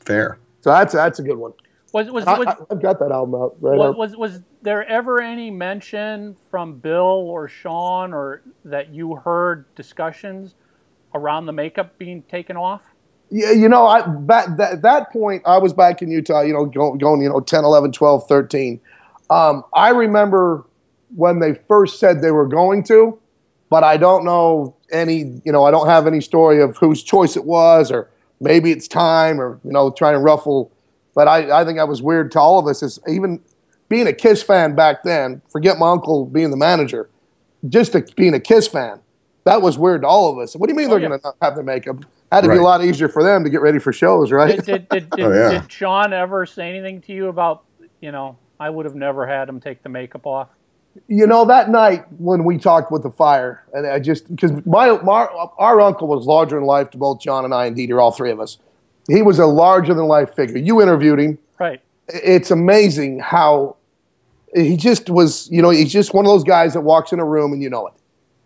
Fair. So that's that's a good one. Was, was, I, was, I, I've got that album out right was, was Was there ever any mention from Bill or Sean or that you heard discussions around the makeup being taken off? Yeah, you know, I, back, that, at that point, I was back in Utah, you know, going, going you know, ten, eleven, twelve, thirteen. Um, I remember when they first said they were going to, but I don't know any, you know, I don't have any story of whose choice it was, or maybe it's time, or, you know, trying to ruffle. But I, I think that was weird to all of us. Is even being a KISS fan back then, forget my uncle being the manager, just a, being a KISS fan, that was weird to all of us. What do you mean oh, they're yeah. going to not have their makeup? Had to right. be a lot easier for them to get ready for shows, right? Did, did, did, did, oh, yeah. did Sean ever say anything to you about, you know, I would have never had him take the makeup off? You know, that night when we talked with the fire, and I just, because my, my our uncle was larger in life to both John and I, indeed, or all three of us. He was a larger than life figure. You interviewed him. Right. It's amazing how he just was, you know, he's just one of those guys that walks in a room and you know it.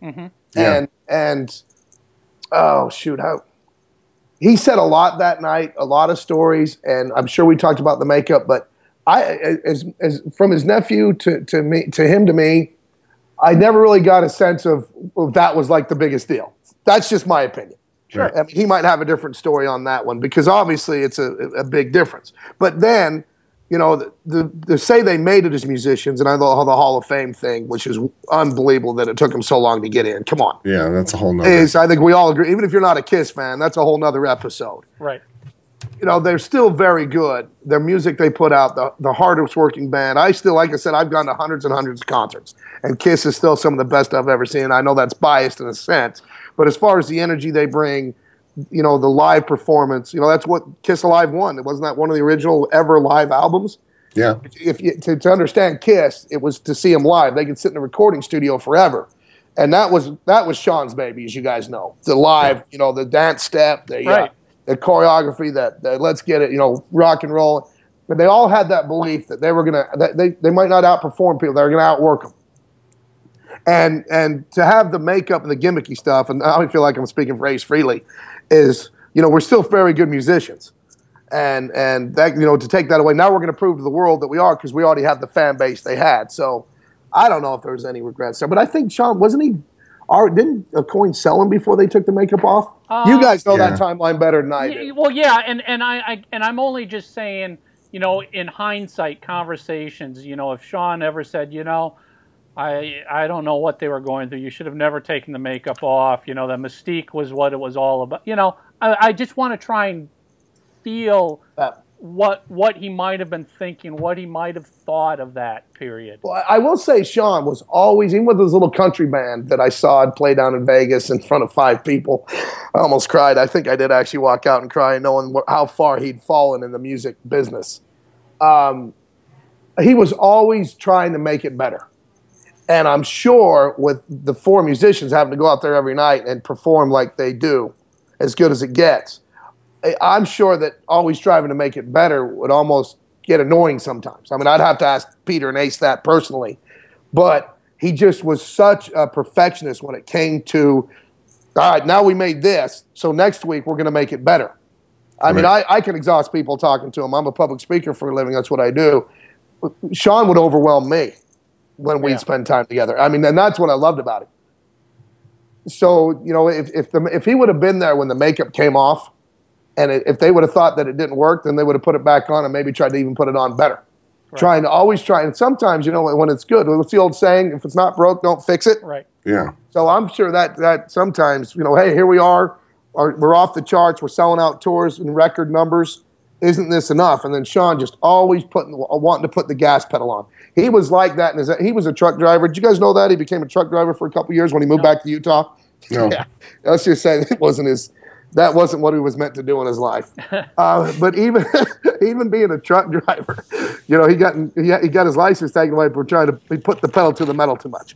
Mm-hmm. Yeah. And, and, oh, shoot, how. He said a lot that night, a lot of stories, and I'm sure we talked about the makeup. But I, as, as from his nephew to, to me, to him to me, I never really got a sense of, of that was like the biggest deal. That's just my opinion. Sure, I mean, he might have a different story on that one because obviously it's a, a big difference. But then, you know, the, the, the say they made it as musicians, and I know the Hall of Fame thing, which is unbelievable that it took them so long to get in. Come on. Yeah, that's a whole nother. Is, I think we all agree. Even if you're not a KISS fan, that's a whole nother episode. Right. You know, they're still very good. Their music they put out, the, the hardest working band. I still, like I said, I've gone to hundreds and hundreds of concerts, and KISS is still some of the best I've ever seen. I know that's biased in a sense, but as far as the energy they bring, you know, the live performance, you know, that's what KISS Alive won. It wasn't that one of the original ever live albums? Yeah. If you, to, to understand KISS, it was to see them live. They could sit in a recording studio forever. And that was that was Sean's baby, as you guys know. The live, yeah. you know, the dance step, the, right. uh, the choreography, that the let's get it, you know, rock and roll. But they all had that belief that they were going to, they, they might not outperform people, they were going to outwork them. And and to have the makeup and the gimmicky stuff, and I don't feel like I'm speaking for Ace Frehley, is, you know, we're still very good musicians. And, and that, you know, to take that away, now we're going to prove to the world that we are because we already have the fan base they had. So I don't know if there's any regrets there. But I think, Sean, wasn't he, or didn't Aucoin sell him before they took the makeup off? Uh, you guys know yeah. that timeline better than I do. Well, yeah, and, and, I, I, and I'm only just saying, you know, in hindsight conversations, you know, if Sean ever said, you know, I I don't know what they were going through. You should have never taken the makeup off. You know, the mystique was what it was all about. You know, I, I just want to try and feel what what he might have been thinking, what he might have thought of that period. Well, I will say Sean was always, even with his little country band that I saw play down in Vegas in front of five people, I almost cried. I think I did actually walk out and cry, knowing how far he'd fallen in the music business. Um, he was always trying to make it better. And I'm sure with the four musicians having to go out there every night and perform like they do, as good as it gets, I'm sure that always striving to make it better would almost get annoying sometimes. I mean, I'd have to ask Peter and Ace that personally. But he just was such a perfectionist when it came to, all right, now we made this, so next week we're going to make it better. I mean, I, I can exhaust people talking to him. I'm a public speaker for a living. That's what I do. Sean would overwhelm me when we yeah. spend time together. I mean, and that's what I loved about it. So, you know, if if, the, if he would have been there when the makeup came off, and it, if they would have thought that it didn't work, then they would have put it back on and maybe tried to even put it on better. Right. Trying to always try. And sometimes, you know, when it's good, what's the old saying? If it's not broke, don't fix it. Right. Yeah. So I'm sure that, that sometimes, you know, hey, here we are. Our, we're off the charts. We're selling out tours in record numbers. Isn't this enough? And then Sean just always putting, wanting to put the gas pedal on. He was like that. In his, he was a truck driver. Did you guys know that? He became a truck driver for a couple years when he moved no. back to Utah. No. Yeah. Let's just say that wasn't, his, that wasn't what he was meant to do in his life. uh, but even even being a truck driver, you know, he got, he, he got his license taken away for trying to he put the pedal to the metal too much.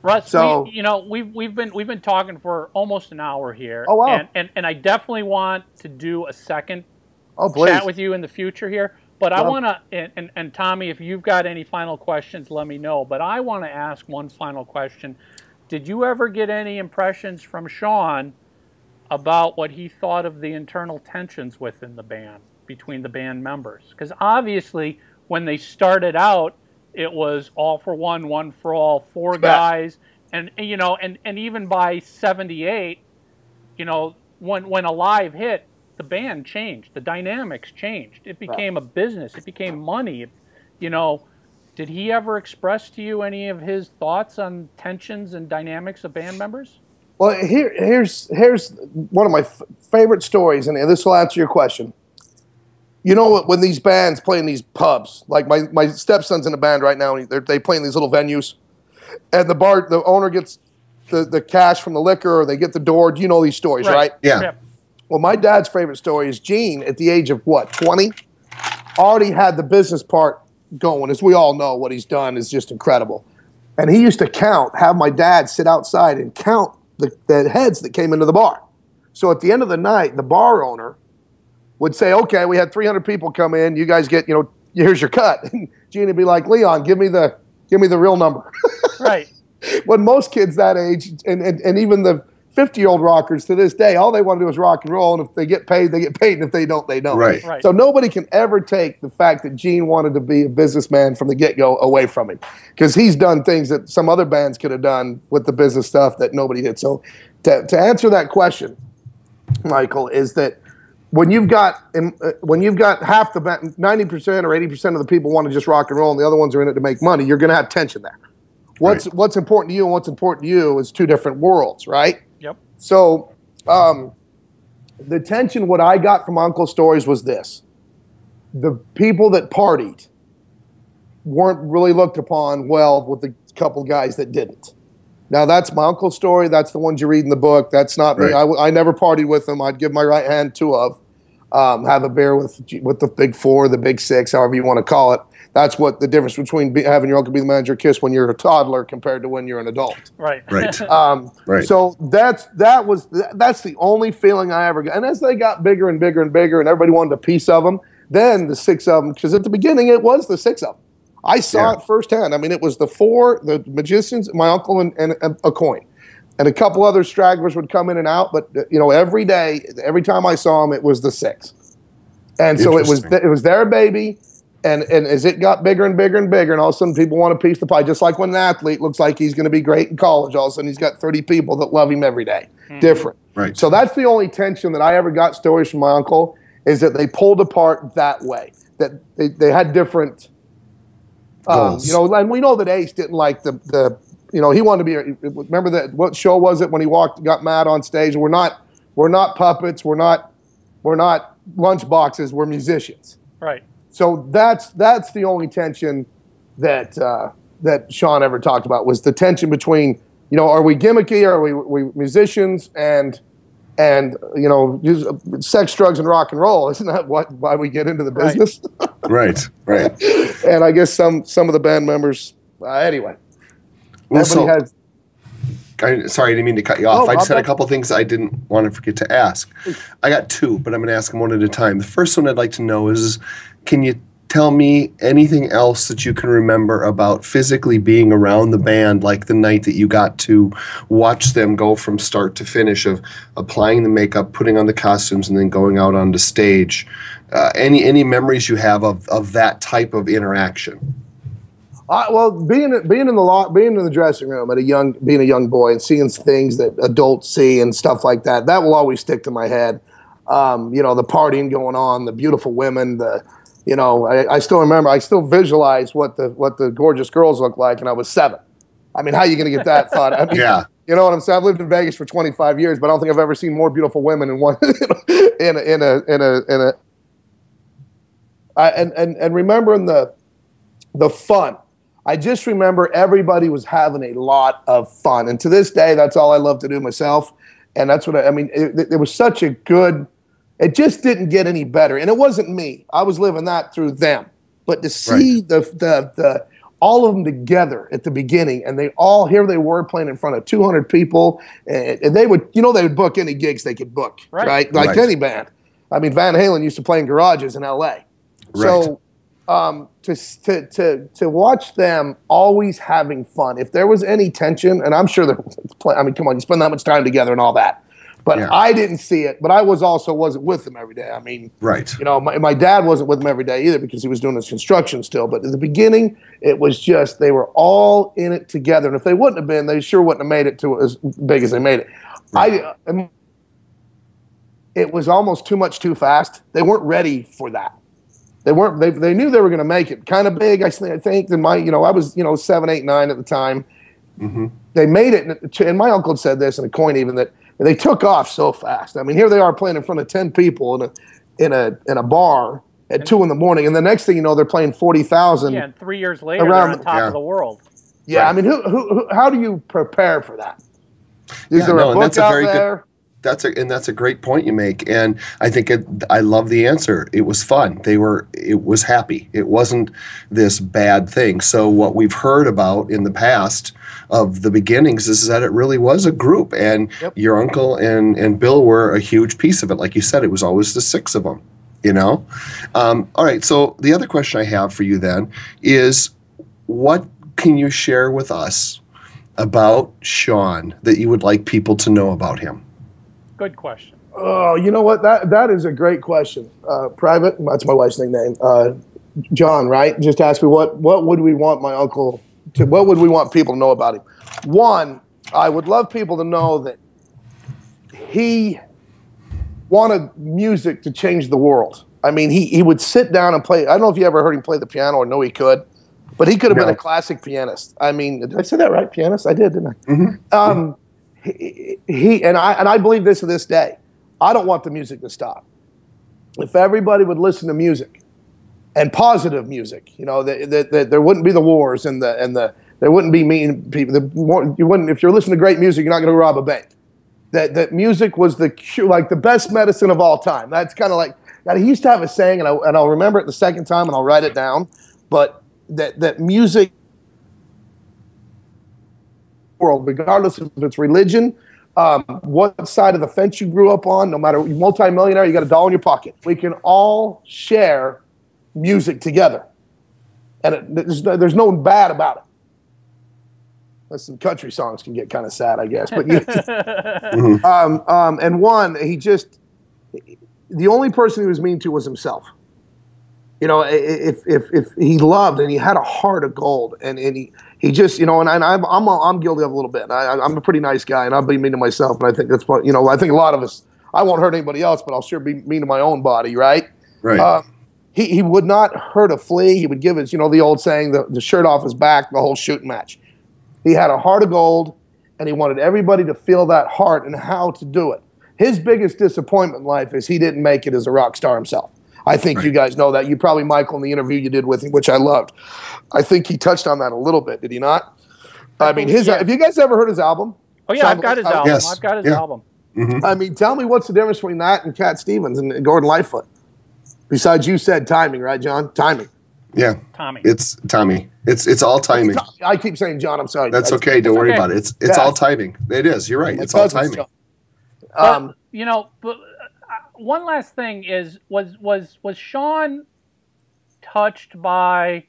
Russ, so, we, you know, we've, we've, been, we've been talking for almost an hour here. Oh, wow. And, and, and I definitely want to do a second Oh, chat with you in the future here, but I want to, and, and, and Tommy, if you've got any final questions, let me know, but I want to ask one final question. Did you ever get any impressions from Sean about what he thought of the internal tensions within the band, between the band members? Because obviously, when they started out, it was all for one, one for all, four guys, and, you know, and, and even by seventy-eight, you know, when when Alive hit, the band changed, the dynamics changed. It became a business. It became money. It, you know, did he ever express to you any of his thoughts on tensions and dynamics of band members? Well, here, here's here's one of my f favorite stories, and this will answer your question. You know, when these bands play in these pubs, like my, my stepson's in a band right now, and they play in these little venues, and the bar, the owner gets the, the cash from the liquor, or they get the door. Do you know these stories, right? right? Yeah. Yep. Well, my dad's favorite story is Gene, at the age of, what, twenty, already had the business part going. As we all know, what he's done is just incredible. And he used to count, have my dad sit outside and count the, the heads that came into the bar. So at the end of the night, the bar owner would say, okay, we had three hundred people come in. You guys get, you know, here's your cut. And Gene would be like, Leon, give me the, give me the real number. Right. When most kids that age, and, and, and even the fifty-year-old rockers to this day, all they want to do is rock and roll. And if they get paid, they get paid. And if they don't, they don't. Right. Right. So nobody can ever take the fact that Gene wanted to be a businessman from the get-go away from him. Because he's done things that some other bands could have done with the business stuff that nobody did. So to, to answer that question, Michael, is that when you've got when you've got half the ninety percent or eighty percent of the people want to just rock and roll and the other ones are in it to make money, you're going to have tension there. What's right. what's important to you and what's important to you is two different worlds, right? Yep. So um, the tension, what I got from Uncle's stories was this. The people that partied weren't really looked upon well with the couple guys that didn't. Now, that's my uncle's story. That's the ones you read in the book. That's not me. Right. I, I never partied with them. I'd give my right hand two of, um, have a beer with with the big four, the big six, however you want to call it. That's what the difference between be, having your uncle be the manager of KISS when you're a toddler compared to when you're an adult. Right. Right. Um, right. So that's, that was, that's the only feeling I ever got. And as they got bigger and bigger and bigger and everybody wanted a piece of them, then the six of them, because at the beginning it was the six of them. I saw yeah. it firsthand. I mean, it was the four, the magicians, my uncle, and, and, and Aucoin. And a couple other stragglers would come in and out, but you know, every day, every time I saw them, it was the six. And so it was, it was their baby, and, and as it got bigger and bigger and bigger, and all of a sudden people want a piece of the pie, just like when an athlete looks like he's going to be great in college, all of a sudden he's got thirty people that love him every day. Mm. Different. Right. So that's the only tension that I ever got stories from my uncle, is that they pulled apart that way, that they, they had different... Um, you know, and we know that Ace didn't like the, the you know, he wanted to be, remember that, what show was it when he walked, got mad on stage? We're not, we're not puppets. We're not, we're not lunch boxes. We're musicians. Right. So that's, that's the only tension that, uh, that Sean ever talked about, was the tension between, you know, are we gimmicky? Are we, we musicians? And, and, you know, use, uh, sex, drugs, and rock and roll. Isn't that what, why we get into the business? Right. Right, right. And I guess some some of the band members. Uh, anyway, well, so, has, I, sorry, I didn't mean to cut you off. No, I just I'll had a couple things I didn't want to forget to ask. I got two, but I'm going to ask them one at a time. The first one I'd like to know is, can you tell me anything else that you can remember about physically being around the band, like the night that you got to watch them go from start to finish of applying the makeup, putting on the costumes, and then going out onto stage? Uh, any any memories you have of of that type of interaction? Uh, well, being being in the lo being in the dressing room at a young being a young boy and seeing things that adults see and stuff like that, that will always stick to my head. Um, you know, the partying going on, the beautiful women, the you know, I, I still remember, I still visualize what the what the gorgeous girls look like, and I was seven. I mean, how are you going to get that thought? I mean, yeah. You know what I'm saying? I've lived in Vegas for twenty-five years, but I don't think I've ever seen more beautiful women in one in a, in a in a in a I, and, and, and remembering the, the fun. I just remember everybody was having a lot of fun. And to this day, that's all I love to do myself. And that's what I, I mean, it, it was such a good, it just didn't get any better. And it wasn't me. I was living that through them. But to see right. the, the, the, all of them together at the beginning, and they all, here they were playing in front of two hundred people. And, and they would, you know, they would book any gigs they could book, right? right? Like right. any band. I mean, Van Halen used to play in garages in L A Right. So um, to, to, to, to watch them always having fun, if there was any tension, and I'm sure that, I mean, come on, you spend that much time together and all that. But yeah. I didn't see it, but I was also wasn't with them every day. I mean, right. you know, my, my dad wasn't with them every day either because he was doing his construction still. But at the beginning, it was just they were all in it together. And if they wouldn't have been, they sure wouldn't have made it to as big as they made it. Right. I, it was almost too much too fast. They weren't ready for that. They weren't. They they knew they were going to make it kind of big. I think. Then my, you know, I was you know seven, eight, nine at the time. Mm-hmm. They made it, and, and my uncle said this in a coin even that they took off so fast. I mean, here they are playing in front of ten people in a in a in a bar at and, two in the morning, and the next thing you know, they're playing forty thousand. Yeah, and three years later, around, they're on top yeah. of the world. Yeah, right. I mean, who, who who? How do you prepare for that? Is yeah, there no, a book out a there? Good- That's a and that's a great point you make, and I think it, I love the answer. It was fun. They were. It was happy. It wasn't this bad thing. So what we've heard about in the past of the beginnings is that it really was a group, and yep. your uncle and, and Bill were a huge piece of it. Like you said, it was always the six of them. You know. Um, all right. So the other question I have for you then is, what can you share with us about Sean that you would like people to know about him? Good question. Oh, you know what? That that is a great question. Uh, Private, that's my wife's nickname. Uh, John, right? Just asked me what what would we want my uncle to? What would we want people to know about him? One, I would love people to know that he wanted music to change the world. I mean, he he would sit down and play. I don't know if you ever heard him play the piano or know he could, but he could have no. been a classic pianist. I mean, did I say that right? Pianist? I did, didn't I? Mm-hmm. Um, He, he and I and I believe this to this day. I don't want the music to stop. If everybody would listen to music, and positive music, you know, that the, the, there wouldn't be the wars and the and the there wouldn't be mean people. The, you wouldn't if you're listening to great music, you're not going to rob a bank. That that music was the cure, like the best medicine of all time. That's kind of like now, he used to have a saying, and I and I'll remember it the second time, and I'll write it down. But that that music. World, regardless of its religion, um, what side of the fence you grew up on, no matter you're multimillionaire, you got a dollar in your pocket. We can all share music together, and it, there's, no, there's no bad about it. That's some country songs can get kind of sad, I guess. But yeah. um, um, and one, he just the only person he was mean to was himself. You know, if if if he loved and he had a heart of gold, and and he. He just, you know, and, and I'm I'm I'm guilty of a little bit. I, I'm a pretty nice guy, and I'll be mean to myself. But I think that's what, you know, I think a lot of us, I won't hurt anybody else, but I'll sure be mean to my own body, right? Right. Uh, he, he would not hurt a flea. He would give his, you know, the old saying, the, the shirt off his back, the whole shooting match. He had a heart of gold, and he wanted everybody to feel that heart and how to do it. His biggest disappointment in life is he didn't make it as a rock star himself. I think right. you guys know that. You probably, Michael, in the interview you did with him, which I loved. I think he touched on that a little bit, did he not? I mean, his. Yeah. Have you guys ever heard his album? Oh, yeah, Sean I've got his album. Yes. I've got his yeah. album. Mm-hmm. I mean, tell me what's the difference between that and Cat Stevens and Gordon Lightfoot? Besides you said timing, right, John? Timing. Yeah. Tommy. It's Tommy. It's it's all timing. I keep saying John, I'm sorry. That's okay. That's don't okay. worry about it. It's it's yeah. all timing. It is. You're right. My it's all timing. Um, but, you know, but... One last thing is, was was was Sean touched by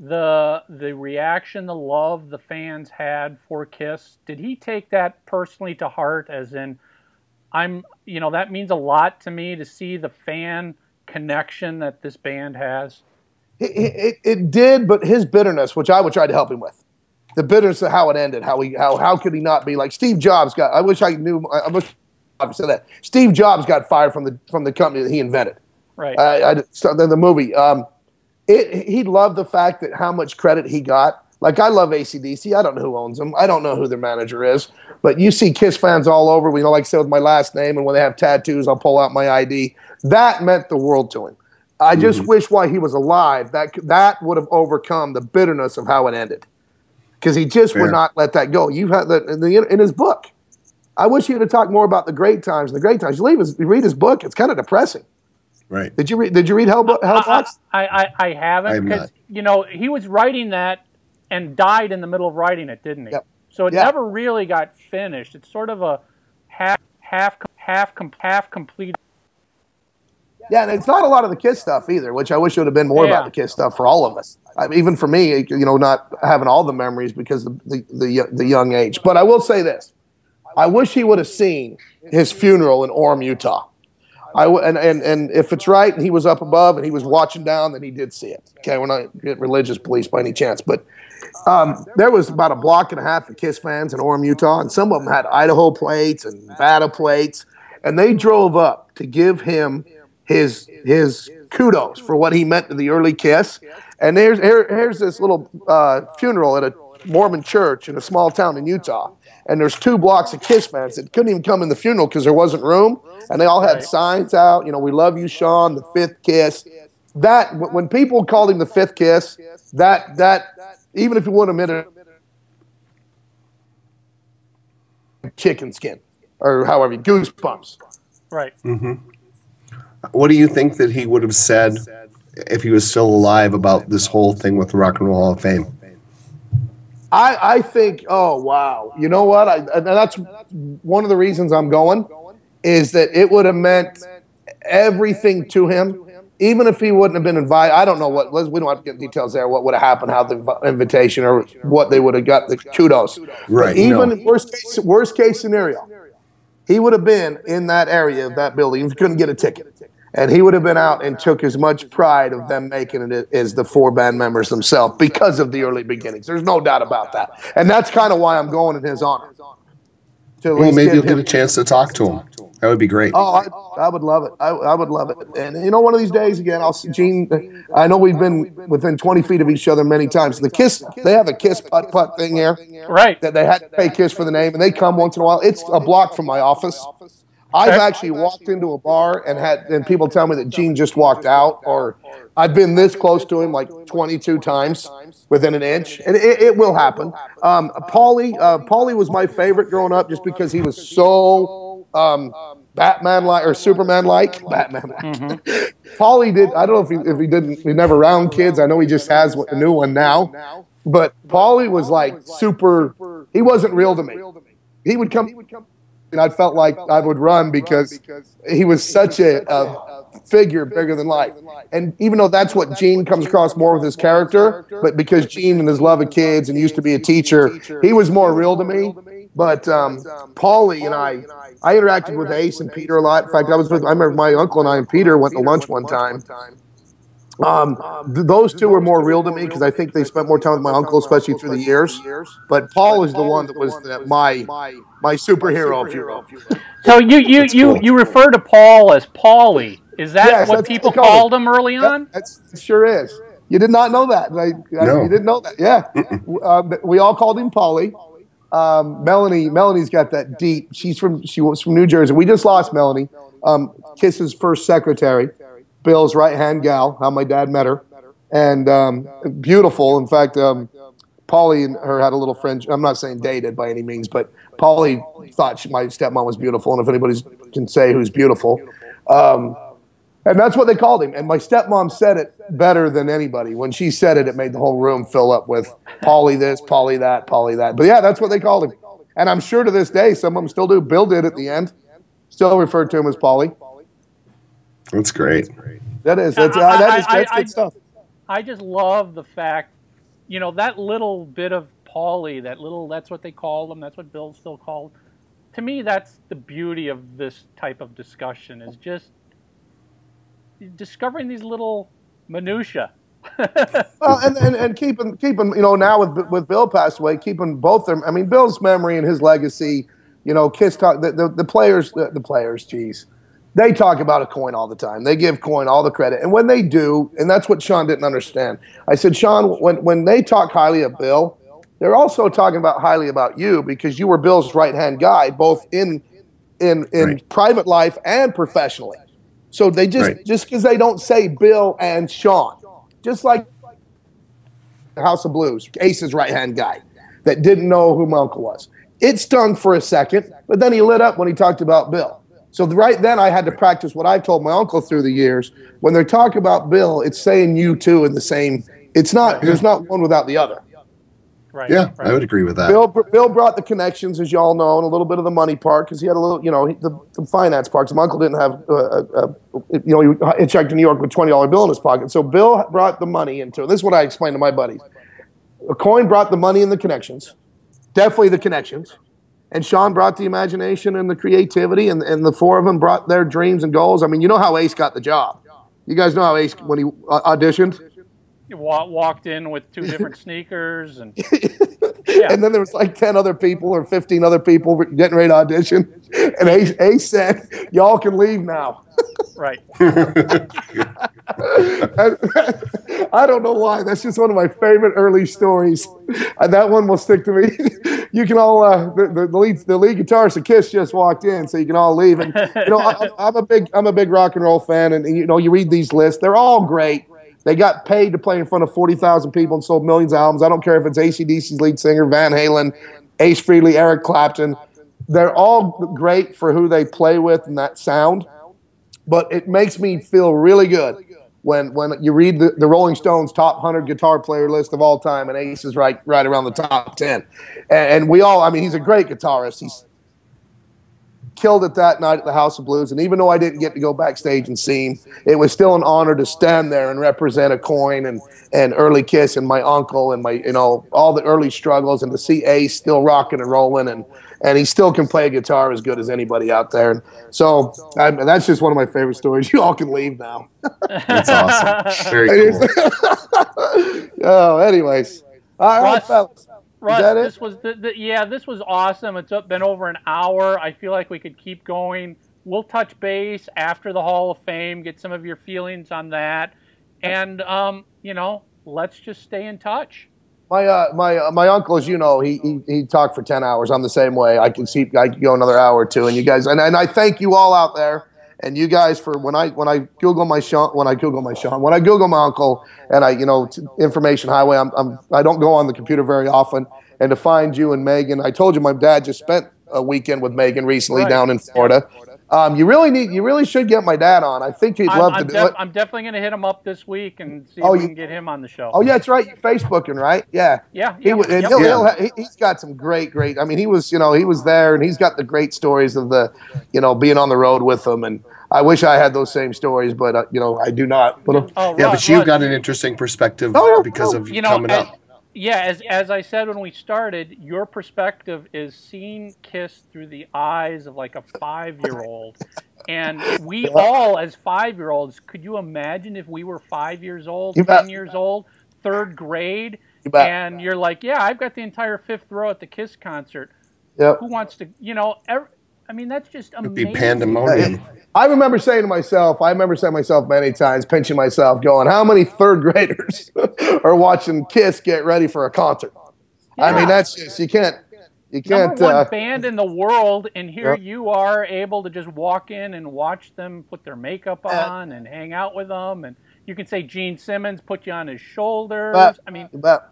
the the reaction, the love the fans had for KISS? Did he take that personally to heart? As in, I'm, you know, that means a lot to me to see the fan connection that this band has. It, it, it did, but his bitterness, which I would try to help him with, the bitterness of how it ended, how he how how could he not be like Steve Jobs? Got I wish I knew. I, I wish. Obviously, that Steve Jobs got fired from the from the company that he invented. Right. Uh, I, so the, the movie. Um, it, he loved the fact that how much credit he got. Like I love A C D C. I don't know who owns them. I don't know who their manager is. But you see KISS fans all over. We you know, like I said with my last name, and when they have tattoos, I'll pull out my I D. That meant the world to him. I mm-hmm. just wish while he was alive that that would have overcome the bitterness of how it ended, because he just Fair. would not let that go. You had that in, the, in his book. I wish you'd have talked more about the great times and the great times. You, leave his, you read his book; it's kind of depressing. Right? Did you read? Did you read Hell, Hellbox? I, I I haven't because you know he was writing that and died in the middle of writing it, didn't he? Yep. So it yep. never really got finished. It's sort of a half half half half complete. Yeah, and it's not a lot of the KISS stuff either, which I wish it would have been more yeah. about the KISS stuff for all of us. I mean, even for me, you know, not having all the memories because of the the the young age. But I will say this. I wish he would have seen his funeral in Orem, Utah. I w- and, and, and if it's right and he was up above and he was watching down, then he did see it. Okay, we're not religious police by any chance. But um, there was about a block and a half of KISS fans in Orem, Utah, and some of them had Idaho plates and Nevada plates. And they drove up to give him his his kudos for what he meant to the early KISS. And there's here, here's this little uh, funeral at a Mormon church in a small town in Utah. And there's two blocks of KISS fans that couldn't even come in the funeral because there wasn't room. And they all had signs out, you know, we love you, Sean, the fifth KISS. That, when people called him the fifth KISS, that, that even if you wouldn't admit it, chicken skin, or however, goosebumps. Right. Mm-hmm. What do you think that he would have said if he was still alive about this whole thing with the Rock and Roll Hall of Fame? I, I think, oh, wow. You know what? I, and that's one of the reasons I'm going, is that it would have meant everything to him, even if he wouldn't have been invited. I don't know what, we don't have to get details there, what would have happened, how the invitation or what they would have got, the kudos. Right. But even no. worst, case, worst case scenario, he would have been in that area of that building. He couldn't get a ticket. And he would have been out and took as much pride of them making it as the four band members themselves because of the early beginnings. There's no doubt about that. And that's kind of why I'm going in his honor. Well, maybe you'll get a chance to talk to him. That would be great. Oh, I, I would love it. I, I would love it. And, you know, one of these days, again, I'll see Gene. I know we've been within twenty feet of each other many times. The KISS, they have a KISS putt-putt thing here. Right. That they had to pay KISS for the name, and they come once in a while. It's a block from my office. I've actually walked into a bar and had and people tell me that Gene just walked out, or I've been this close to him like twenty-two times within an inch. And it, it will happen. Um, Paulie, uh, Paulie was my favorite growing up just because he was so um, Batman-like or Superman-like. Batman-like. Mm-hmm. Paulie did, I don't know if he, if he didn't, he never round kids. I know he just has a new one now. But Paulie was like super, he wasn't real to me. He would come... And I felt like I would run because he was such a, a figure bigger than life. And even though that's what Gene comes across more with his character, but because Gene and his love of kids and used to be a teacher, he was more real to me. But um, Paulie and I, I interacted with Ace and Peter a lot. In fact, I was with, I remember my uncle and I and Peter went to lunch one time. Um, th those two were more real to me because I think they spent more time with my uncle, especially through the years. But Paul is the one that was the, my my superhero, if you will. So you you you you refer to Paul as Paulie. Is that yes, what people what called him early on? That sure is. You did not know that. I, I, no. You didn't know that. Yeah, uh, we all called him Paulie. Um, Melanie Melanie's got that deep. She's from she was from New Jersey. We just lost Melanie, um, Kiss's first secretary. Bill's right-hand gal, how my dad met her, and um, beautiful. In fact, um, Paulie and her had a little friend. I'm not saying dated by any means, but Paulie thought she, my stepmom was beautiful, and if anybody can say who's beautiful. Um, and that's what they called him. And my stepmom said it better than anybody. When she said it, it made the whole room fill up with Paulie this, Paulie that, Paulie that. But, yeah, that's what they called him. And I'm sure to this day some of them still do. Bill did at the end. Still referred to him as Paulie. That's great. That is. That's, uh, that is that's I, I, good stuff. I just love the fact, you know, that little bit of Paulie, that little, that's what they call them, that's what Bill still called. To me, that's the beauty of this type of discussion, is just discovering these little minutiae. Well, and, and, and keeping, keeping, you know, now with, with Bill passed away, keeping both their, I mean, Bill's memory and his legacy, you know, KISS talk, the, the, the players, the, the players, geez. They talk about Aucoin all the time. They give Aucoin all the credit. And when they do, and that's what Sean didn't understand. I said, Sean, when, when they talk highly of Bill, they're also talking about highly about you because you were Bill's right-hand guy, both in in, in right. private life and professionally. So they just, right. just because they don't say Bill and Sean, just like the House of Blues, Ace's right-hand guy that didn't know who my uncle was. It stung for a second, but then he lit up when he talked about Bill. So right then I had to practice what I've told my uncle through the years. When they're talking about Bill, it's saying you two in the same. It's not. There's not one without the other. Right. Yeah, right. I would agree with that. Bill, Bill brought the connections, as you all know, and a little bit of the money part because he had a little, you know, the, the finance part. So my uncle didn't have, uh, uh, you know, he hitchhiked to New York with a twenty dollar bill in his pocket. So Bill brought the money into it. This is what I explained to my buddies. Aucoin brought the money and the connections, definitely the connections. And Sean brought the imagination and the creativity, and, and the four of them brought their dreams and goals. I mean, you know how Ace got the job. You guys know how Ace, when he uh, auditioned? He walked in with two different sneakers. and Yeah. And then there was like ten other people or fifteen other people getting ready to audition. And Ace, Ace said, y'all can leave now. Right. I don't know why. That's just one of my favorite early stories. That one will stick to me. You can all, uh, the, the, lead, the lead guitarist of KISS just walked in, so you can all leave. And, you know, I, I'm a big, I'm a big rock and roll fan, and, and you know, you read these lists. They're all great. They got paid to play in front of forty thousand people and sold millions of albums. I don't care if it's A C D C's lead singer, Van Halen, Ace Frehley, Eric Clapton. They're all great for who they play with and that sound. But it makes me feel really good when when you read the, the Rolling Stones top one hundred guitar player list of all time, and Ace is right right around the top ten. And, and we all, I mean, he's a great guitarist. He's killed it that night at the House of Blues, and even though I didn't get to go backstage and see him, it was still an honor to stand there and represent Aucoin and, and early KISS and my uncle and my, you know, all the early struggles, and to see Ace still rocking and rolling, and, and he still can play guitar as good as anybody out there. And so I, that's just one of my favorite stories. You all can leave now. That's awesome. Very cool. Oh, anyways. All right, fellas. Russ, this was the, the, yeah, this was awesome. It's been over an hour. I feel like we could keep going. We'll touch base after the Hall of Fame, get some of your feelings on that, and um, you know, let's just stay in touch. My uh, my uh, my uncle, as you know, he, he he talked for ten hours. I'm the same way. I can see I can go another hour or two, and you guys, and, and I thank you all out there. And you guys, for when I when I Google my Sean, when I Google my Sean, when I Google my uncle, and I, you know, t information highway, I'm, I'm I don't go on the computer very often. And to find you and Megan, I told you my dad just spent a weekend with Megan recently right. down in Florida. Um, you really need, you really should get my dad on. I think he'd I'm, love I'm to do it. I'm definitely going to hit him up this week and see oh, if we you, can get him on the show. Oh yeah, that's right. You're Facebooking, right? Yeah. Yeah. He, yeah, and yeah. He'll, he'll, he'll, he's got some great, great. I mean, he was, you know, he was there, and he's got the great stories of the, you know, being on the road with them. And I wish I had those same stories, but uh, you know, I do not. But, uh, oh, yeah, right, but you right. got an interesting perspective oh, because oh, of you know, coming as, up. Yeah, as as I said when we started, your perspective is seeing KISS through the eyes of like a five-year-old. And we all, as five-year-olds, could you imagine if we were five years old, you ten bet. years old, third grade, you and you're like, yeah, I've got the entire fifth row at the KISS concert. Yep. Who wants to, you know, every, I mean, that's just amazing. It'd be pandemonium. I remember saying to myself, I remember saying to myself many times, pinching myself, going, how many third graders are watching KISS get ready for a concert? Yeah. I mean, that's just, you can't, you can't. Number one uh, band in the world, and here yeah. you are able to just walk in and watch them put their makeup on and hang out with them. And you can say Gene Simmons put you on his shoulders. But, I mean, you bet.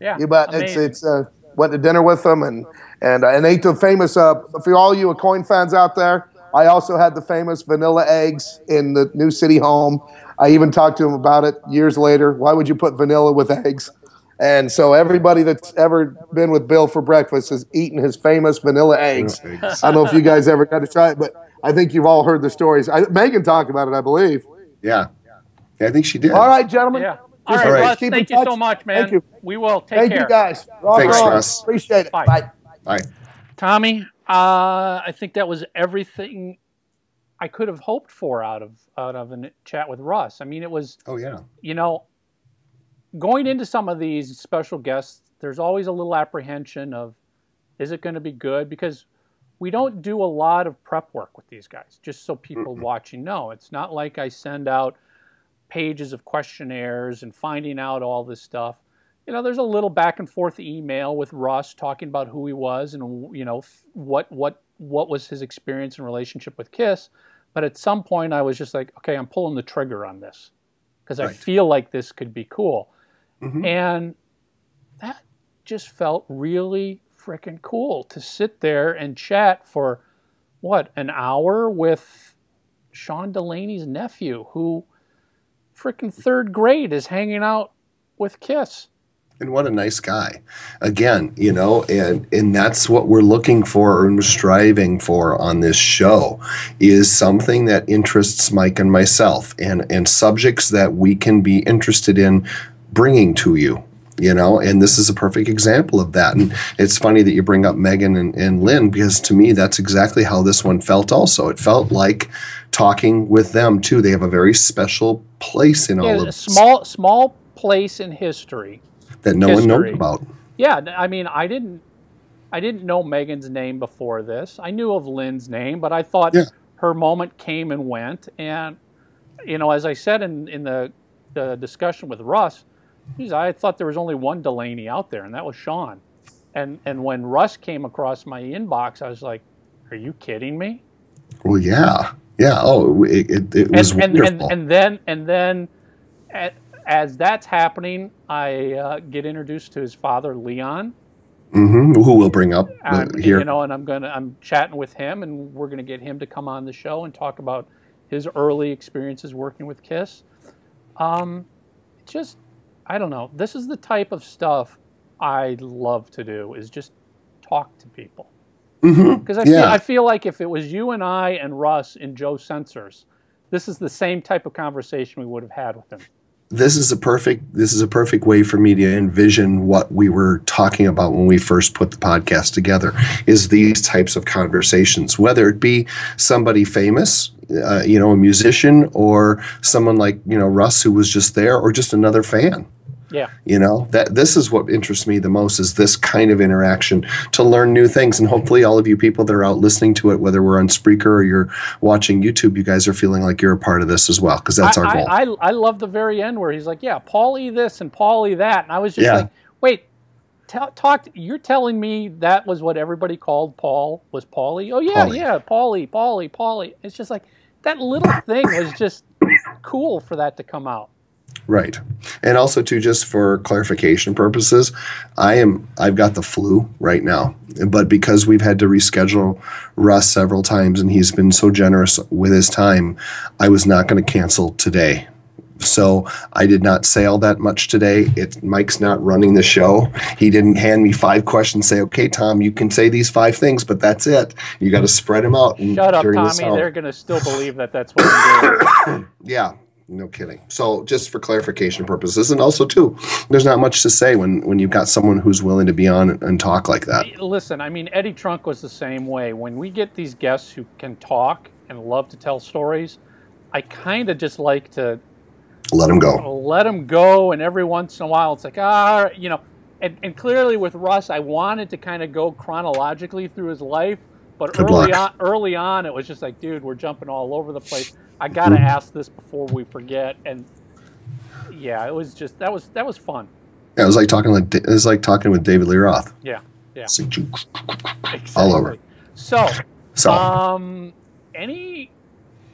Yeah. You bet. Amazing. It's, it's, uh, went to dinner with them, and, and, uh, and ate the famous, uh, for all you Aucoin fans out there, I also had the famous vanilla eggs in the New City home. I even talked to him about it years later. Why would you put vanilla with eggs? And so everybody that's ever been with Bill for breakfast has eaten his famous vanilla eggs. I don't know if you guys ever got to try it, but I think you've all heard the stories. I, Megan talked about it, I believe. Yeah. yeah. I think she did. All right, gentlemen. Yeah. All right, all right. Russ, thank you so much, man. Thank you. We will. Take thank care. Thank you, guys. Rock Thanks, on. Russ. Appreciate it. Bye. Bye. Bye. Tommy? Uh, I think that was everything I could have hoped for out of out of a chat with Russ. I mean, it was. Oh yeah. You know, going into some of these special guests, there's always a little apprehension of, is it going to be good? Because we don't do a lot of prep work with these guys. Just so people mm-hmm. watching know, it's not like I send out pages of questionnaires and finding out all this stuff. You know, there's a little back and forth email with Russ talking about who he was and, you know, what what what was his experience and relationship with KISS. But at some point, I was just like, okay, I'm pulling the trigger on this because right. I feel like this could be cool. Mm-hmm. And that just felt really freaking cool to sit there and chat for, what, an hour with Sean Delaney's nephew, who freaking third grade is hanging out with KISS. And what a nice guy, again, you know, and, and that's what we're looking for and we're striving for on this show, is something that interests Mike and myself, and, and subjects that we can be interested in bringing to you, you know, and this is a perfect example of that. And it's funny that you bring up Megan and, and Lynn, because to me, that's exactly how this one felt also. It felt like talking with them, too. They have a very special place in yeah, all of this. Small, small place in history. That no history. one knows about. Yeah, I mean, I didn't, I didn't know Megan's name before this. I knew of Lynn's name, but I thought yeah. her moment came and went. And, you know, as I said in, in the, the discussion with Russ, geez, I thought there was only one Delaney out there, and that was Sean. And, and when Russ came across my inbox, I was like, are you kidding me? Well, yeah. Yeah. Oh, it, it, it was and, wonderful. And, and then, and then at, as that's happening, I uh, get introduced to his father, Leon. Mm-hmm. Who we'll bring up uh, here, you know, and I'm gonna I'm chatting with him, and we're gonna get him to come on the show and talk about his early experiences working with KISS. Um, just I don't know. This is the type of stuff I love to do, is just talk to people. Mm-hmm. Because I yeah. feel I feel like if it was you and I and Russ and Joe Sensors, this is the same type of conversation we would have had with them. This is a perfect. This is a perfect way for me to envision what we were talking about when we first put the podcast together. Is these types of conversations, whether it be somebody famous, uh, you know, a musician, or someone like you know Russ, who was just there, or just another fan. Yeah. You know, that this is what interests me the most, is this kind of interaction to learn new things. And hopefully all of you people that are out listening to it, whether we're on Spreaker or you're watching YouTube, you guys are feeling like you're a part of this as well, because that's I, our goal. I, I, I love the very end where he's like, yeah, Paulie this and Paulie that. And I was just yeah. like, wait, tell, talk. You're telling me that was what everybody called Paul was Paulie? Oh, yeah, Paulie. yeah, Paulie, Paulie, Paulie. It's just like that little thing was just cool for that to come out. Right. And also, too, just for clarification purposes, I am, I've got the flu right now. But because we've had to reschedule Russ several times and he's been so generous with his time, I was not going to cancel today. So I did not sail that much today. It, Mike's not running the show. He didn't hand me five questions, say, okay, Tom, you can say these five things, but that's it. You got to spread them out. And shut up, Tommy. They're going to still believe that that's what I'm doing. Yeah. No kidding. So just for clarification purposes, and also, too, there's not much to say when, when you've got someone who's willing to be on and, and talk like that. Listen, I mean, Eddie Trunk was the same way. When we get these guests who can talk and love to tell stories, I kind of just like to... Let them go. Let them go, and every once in a while it's like, ah, you know. And, and clearly with Russ, I wanted to kind of go chronologically through his life, but early on, early on, it was just like, dude, we're jumping all over the place. I gotta ask this before we forget, and yeah, it was just that was that was fun. Yeah, it was like talking like it was like talking with David Lee Roth. Yeah, yeah, it's like, exactly. all over. So, so, um, any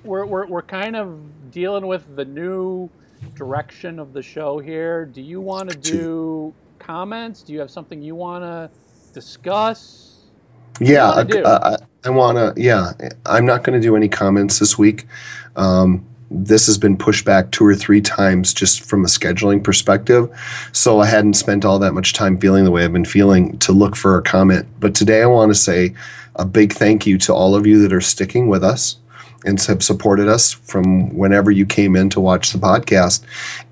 we're we're we're kind of dealing with the new direction of the show here. Do you want to do comments? Do you have something you want to discuss? Yeah, I, I, I want to, yeah, I'm not going to do any comments this week. Um, this has been pushed back two or three times just from a scheduling perspective. So I hadn't spent all that much time feeling the way I've been feeling to look for a comment. But today I want to say a big thank you to all of you that are sticking with us and have supported us from whenever you came in to watch the podcast.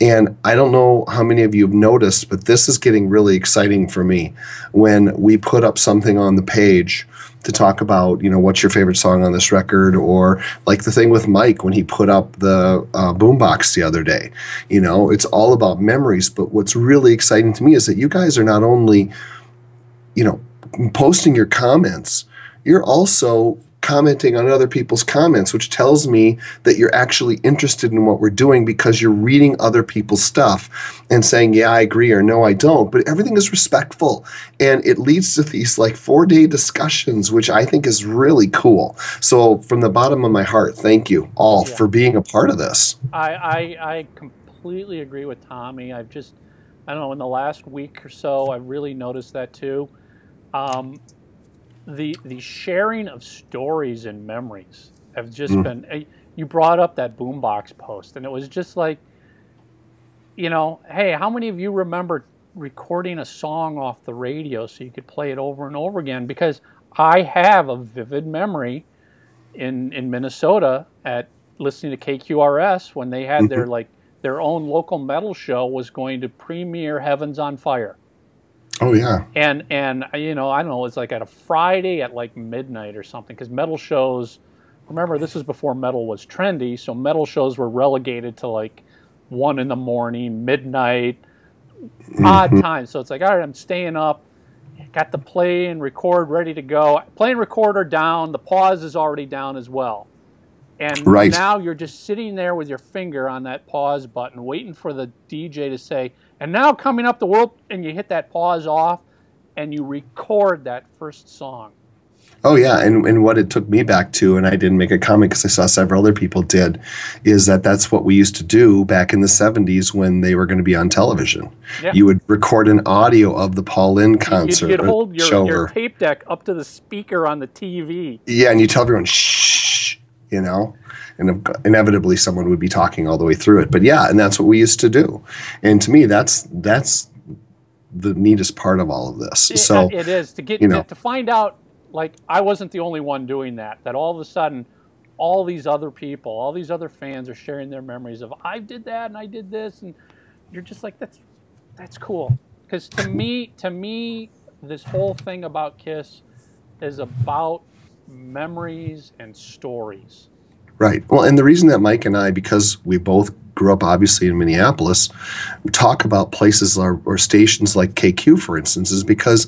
And I don't know how many of you have noticed, but this is getting really exciting for me when we put up something on the page to talk about, you know, what's your favorite song on this record, or like the thing with Mike when he put up the uh, boombox the other day. You know, it's all about memories. But what's really exciting to me is that you guys are not only, you know, posting your comments, you're also commenting on other people's comments, which tells me that you're actually interested in what we're doing, because you're reading other people's stuff and saying, yeah, I agree, or no, I don't. But everything is respectful, and it leads to these like four-day discussions, which I think is really cool. So from the bottom of my heart, thank you all yeah. for being a part of this. I, I, I completely agree with Tommy. I've just, I don't know, in the last week or so, I really noticed that too. Um, The, the sharing of stories and memories have just mm. been... You brought up that boombox post, and it was just like, you know, hey, how many of you remember recording a song off the radio so you could play it over and over again? Because I have a vivid memory in, in Minnesota at listening to K Q R S when they had mm-hmm. their, like, their own local metal show was going to premiere Heaven's on Fire. Oh, yeah. And, and you know, I don't know, it's like at a Friday at like midnight or something, because metal shows, remember, this was before metal was trendy, so metal shows were relegated to like one in the morning, midnight, odd times. So it's like, all right, I'm staying up, got the play and record ready to go. Play and record are down. The pause is already down as well. And right. now you're just sitting there with your finger on that pause button, waiting for the D J to say, and now coming up the world, and you hit that pause off, and you record that first song. Oh, yeah, and, and what it took me back to, and I didn't make a comment because I saw several other people did, is that that's what we used to do back in the seventies when they were going to be on television. Yeah. You would record an audio of the Paul Lynde concert. You'd, you'd hold your, your tape deck up to the speaker on the T V. Yeah, and you tell everyone, shh, you know, and inevitably someone would be talking all the way through it. But, yeah, and that's what we used to do. And to me, that's that's the neatest part of all of this. It, so It is. To get you know, to find out. Like, I wasn't the only one doing that, that all of a sudden all these other people, all these other fans are sharing their memories of I did that and I did this. And you're just like, that's that's cool. Because to me, to me, this whole thing about KISS is about memories and stories. Right. Well, and the reason that Mike and I, because we both grew up obviously in Minneapolis, we talk about places or, or stations like K Q, for instance, is because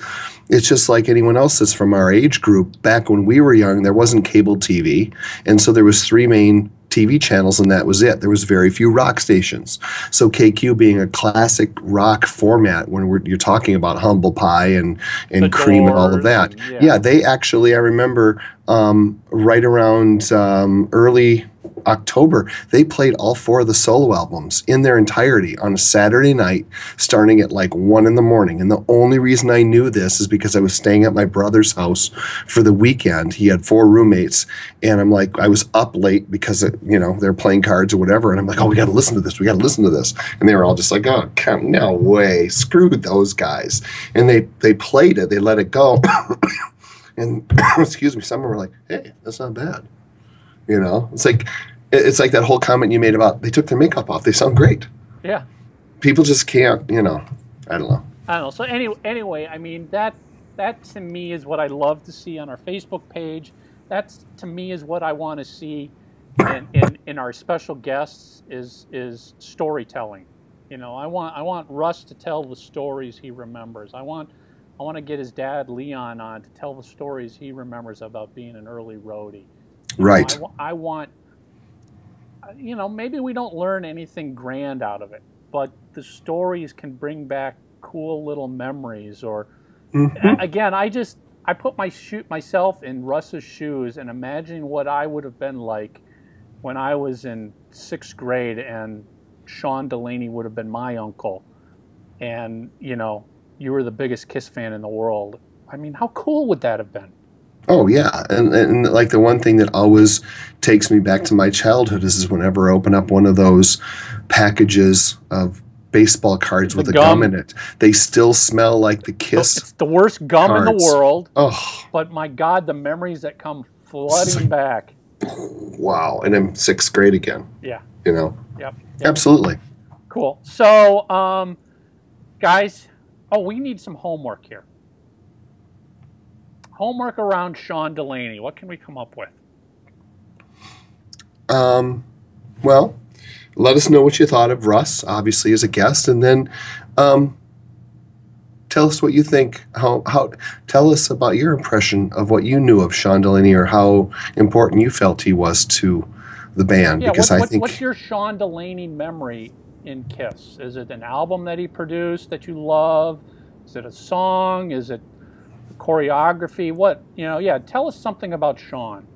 it's just like anyone else that's from our age group. Back when we were young, there wasn't cable T V, and so there was three main T V channels, and that was it. There was very few rock stations. So K Q being a classic rock format, when we're, you're talking about Humble Pie and, and Cream and all of that. And, yeah. yeah, they actually, I remember um, right around um, early October, they played all four of the solo albums in their entirety on a Saturday night, starting at like one in the morning. And the only reason I knew this is because I was staying at my brother's house for the weekend. He had four roommates, and I'm like, I was up late because it, you know, they're playing cards or whatever, and I'm like, oh, we got to listen to this, we got to listen to this, and they were all just like, oh, come, no way, screw those guys, and they they played it, they let it go, and excuse me, some were like, hey, that's not bad, you know, it's like. It's like that whole comment you made about they took their makeup off. They sound great. Yeah. People just can't, you know, I don't know. I don't know. So anyway, anyway, I mean, that that to me is what I love to see on our Facebook page. That's to me is what I want to see in, in, in our special guests is is storytelling. You know, I want I want Russ to tell the stories he remembers. I want I want to get his dad, Leon, on to tell the stories he remembers about being an early roadie. You right. know, I, I want... You know, maybe we don't learn anything grand out of it, but the stories can bring back cool little memories. Or mm-hmm. again, I just I put my shoe, myself in Russ's shoes and imagine what I would have been like when I was in sixth grade and Sean Delaney would have been my uncle, and you know, you were the biggest KISS fan in the world. I mean, how cool would that have been? Oh, yeah. And, and like the one thing that always takes me back to my childhood is, is whenever I open up one of those packages of baseball cards the with gum. a gum in it, they still smell like the KISS. It's the worst gum cards. in the world. Oh. But my God, the memories that come flooding like, back. Wow. And I'm sixth grade again. Yeah. You know? Yep. yep. Absolutely. Cool. So, um, guys, oh, we need some homework here. Homework around Sean Delaney. What can we come up with? Um, well, let us know what you thought of Russ, obviously, as a guest, and then um, tell us what you think. How how? Tell us about your impression of what you knew of Sean Delaney, or how important you felt he was to the band. Yeah, because what, I what, think what's your Sean Delaney memory in KISS? Is it an album that he produced that you love? Is it a song? Is it choreography? What, you know, yeah, tell us something about Sean.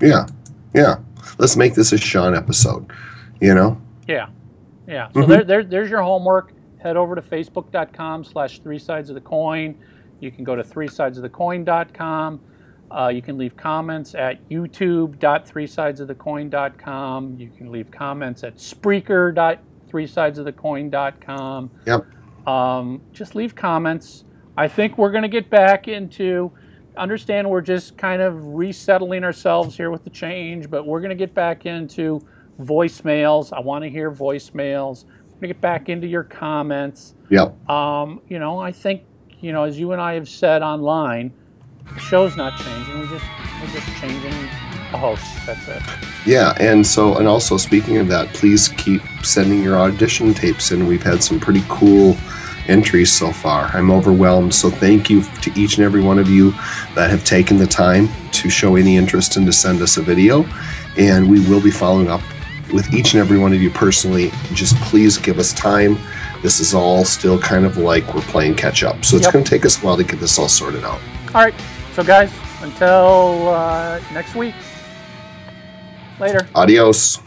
Yeah, yeah. Let's make this a Sean episode, you know? Yeah, yeah. So mm-hmm. there, there, there's your homework. Head over to facebook.com slash three sides of the coin. You can go to three sides of the coin.com. Uh, you can leave comments at youtube.three sides of the coin dot com. You can leave comments at spreaker.three sides of the coin dot com. Yep. Um, just leave comments. I think we're going to get back into, understand we're just kind of resettling ourselves here with the change, but we're going to get back into voicemails. I want to hear voicemails. I'm going to get back into your comments. Yep. Um, you know, I think, you know, as you and I have said online, the show's not changing. We're just, we're just changing host. That's it. Yeah, and so, and also speaking of that, please keep sending your audition tapes in. We've had some pretty cool entries so far. I'm overwhelmed, so thank you to each and every one of you that have taken the time to show any interest and to send us a video, and we will be following up with each and every one of you personally. Just please give us time. This is all still kind of like we're playing catch up, so it's yep. going to take us a while to get this all sorted out. All right, so guys, until uh, next week. Later. Adios.